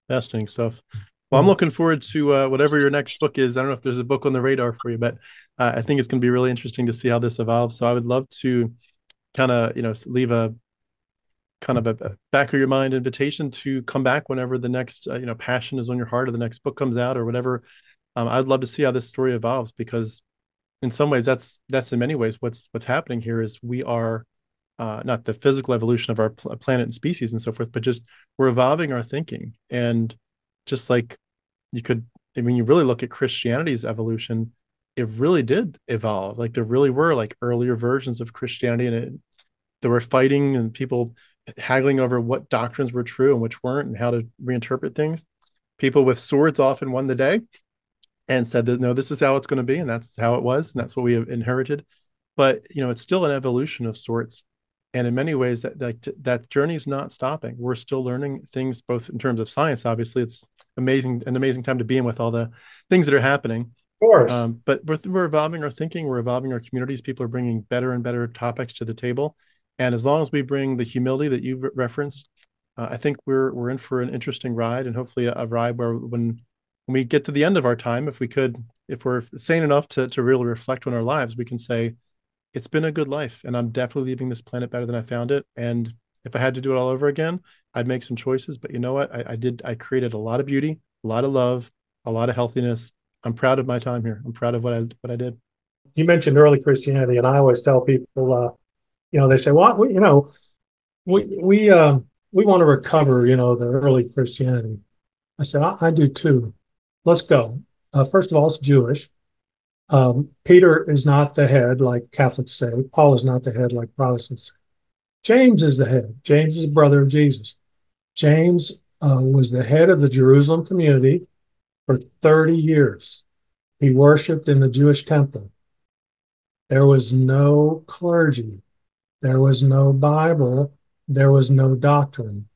Fascinating stuff. Well, I'm looking forward to whatever your next book is. I don't know if there's a book on the radar for you, but I think it's going to be really interesting to see how this evolves. So I would love to kind of, you know, leave a kind of a back of your mind invitation to come back whenever the next, you know, passion is on your heart or the next book comes out or whatever. I'd love to see how this story evolves, because in some ways that's in many ways what's happening here is we are, not the physical evolution of our planet and species and so forth, but just we're evolving our thinking. And just like you could, I mean, you really look at Christianity's evolution, it really did evolve. Like there really were like earlier versions of Christianity, and there were fighting and people haggling over what doctrines were true and which weren't and how to reinterpret things. People with swords often won the day and said that, no, this is how it's going to be. And that's how it was. And that's what we have inherited. But, you know, it's still an evolution of sorts. And in many ways, that journey is not stopping. We're still learning things, both in terms of science. Obviously, it's an amazing time to be in with all the things that are happening. Of course. But we're evolving our thinking. We're evolving our communities. People are bringing better and better topics to the table. And as long as we bring the humility that you referenced, I think we're in for an interesting ride, and hopefully a ride where when we get to the end of our time, if we're sane enough to really reflect on our lives, we can say, it's been a good life, and I'm definitely leaving this planet better than I found it. And if I had to do it all over again, I'd make some choices. But you know what? I created a lot of beauty, a lot of love, a lot of healthiness. I'm proud of my time here. I'm proud of what I did. You mentioned early Christianity, and I always tell people, you know, they say, "Well, we want to recover, you know, the early Christianity." I said, "I do too. Let's go. First of all, it's Jewish." Peter is not the head like Catholics say. Paul is not the head like Protestants say. James is the head. James is the brother of Jesus. James was the head of the Jerusalem community for 30 years. He worshiped in the Jewish temple. There was no clergy. There was no Bible. There was no doctrine.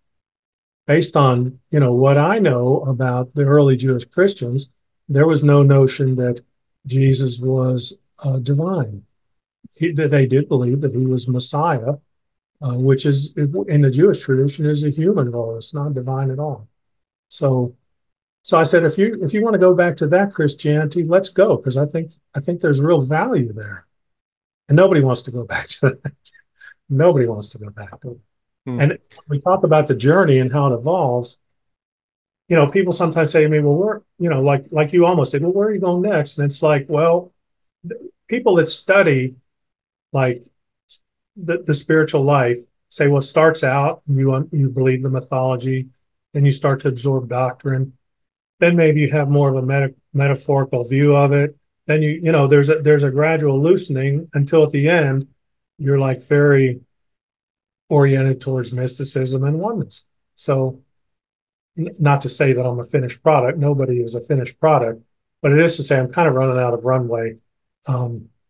Based on, you know, what I know about the early Jewish Christians, there was no notion that Jesus was divine. They did believe that he was Messiah, which is, in the Jewish tradition, is a human role. It's not divine at all. So I said, if you want to go back to that Christianity, let's go, because I think there's real value there, and nobody wants to go back to that. Nobody wants to go back to it. Hmm. And we talk about the journey and how it evolves. You know, people sometimes say to me, well, we're, you know, like you almost did, well, where are you going next? And it's like, well, people that study like the spiritual life say, well, it starts out, you believe the mythology, then you start to absorb doctrine. Then maybe you have more of a metaphorical view of it. Then you know, there's a gradual loosening until at the end, you're like very oriented towards mysticism and oneness. So not to say that I'm a finished product, nobody is a finished product, but it is to say I'm kind of running out of runway.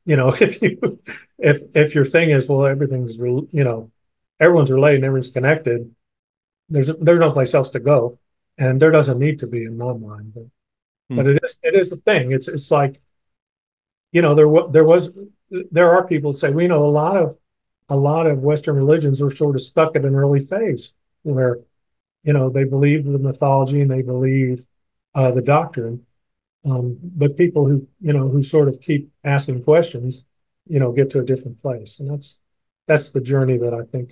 You know, if your thing is, well, everything's, you know, everyone's related and everyone's connected, there's no place else to go. And there doesn't need to be in my mind, but it is the thing. It's like, you know, there are people that say, we know a lot of Western religions are sort of stuck at an early phase where, you know, they believe the mythology and they believe the doctrine. But people who, you know, who sort of keep asking questions, you know, get to a different place. And that's the journey that I think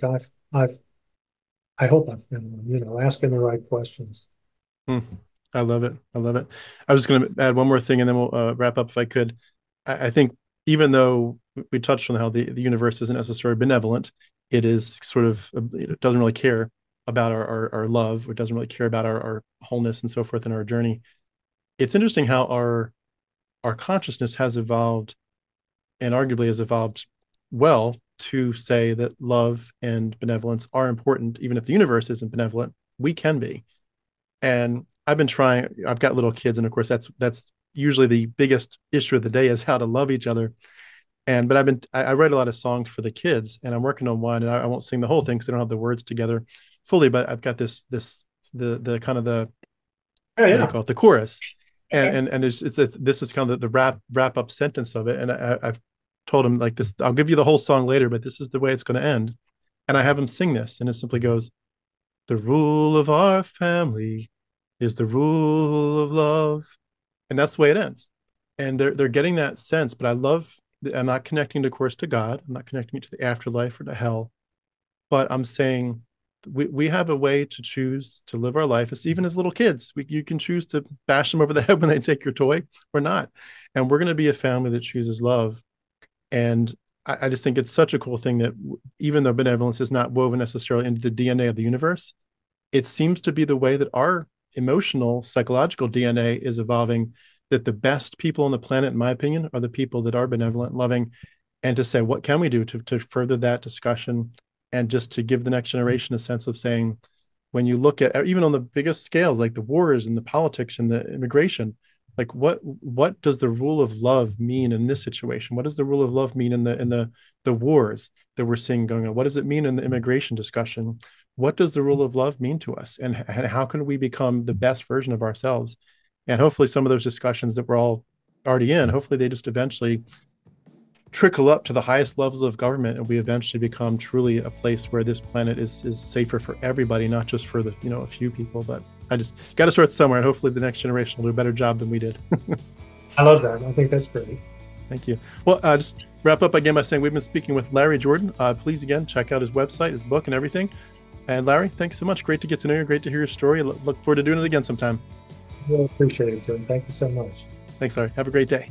I hope I've been on, you know, asking the right questions. Mm-hmm. I love it. I love it. I was going to add one more thing and then we'll wrap up if I could. I think even though we touched on how the universe isn't necessarily benevolent, it is sort of, it doesn't really care about our love, or it doesn't really care about our wholeness and so forth in our journey. It's interesting how our consciousness has evolved and arguably has evolved well to say that love and benevolence are important. Even if the universe isn't benevolent, we can be. And I've got little kids, and of course that's usually the biggest issue of the day is how to love each other. But I write a lot of songs for the kids, and I'm working on one, and I won't sing the whole thing because I don't have the words together fully, but I've got the kind of the, what do you call it, the chorus. And this is kind of the wrap up sentence of it. And I've told him, like, this, I'll give you the whole song later, but this is the way it's going to end. And I have him sing this, and it simply goes, the rule of our family is the rule of love. And that's the way it ends. And they're getting that sense. But I love, I'm not connecting it, of course, to God. I'm not connecting it to the afterlife or to hell. But I'm saying we have a way to choose to live our life. It's even as little kids. You can choose to bash them over the head when they take your toy or not. And we're going to be a family that chooses love. And I just think it's such a cool thing that even though benevolence is not woven necessarily into the DNA of the universe, it seems to be the way that our emotional, psychological DNA is evolving, that the best people on the planet, in my opinion, are the people that are benevolent, loving, and to say, what can we do to further that discussion and just to give the next generation a sense of saying, when you look at, even on the biggest scales, like the wars and the politics and the immigration, like what does the rule of love mean in this situation? What does the rule of love mean in the wars that we're seeing going on? What does it mean in the immigration discussion? What does the rule of love mean to us? And how can we become the best version of ourselves? And hopefully some of those discussions that we're all already in, hopefully they just eventually trickle up to the highest levels of government, and we eventually become truly a place where this planet is safer for everybody, not just for the, you know, a few people. But I just got to start somewhere, and hopefully the next generation will do a better job than we did. I love that. I think that's great. Thank you. Well, just wrap up again by saying we've been speaking with Larry Jordan. Please, again, check out his website, his book, and everything. And Larry, thanks so much. Great to get to know you. Great to hear your story. Look forward to doing it again sometime. I really appreciate it, Tim. Thank you so much. Thanks, Larry. Have a great day.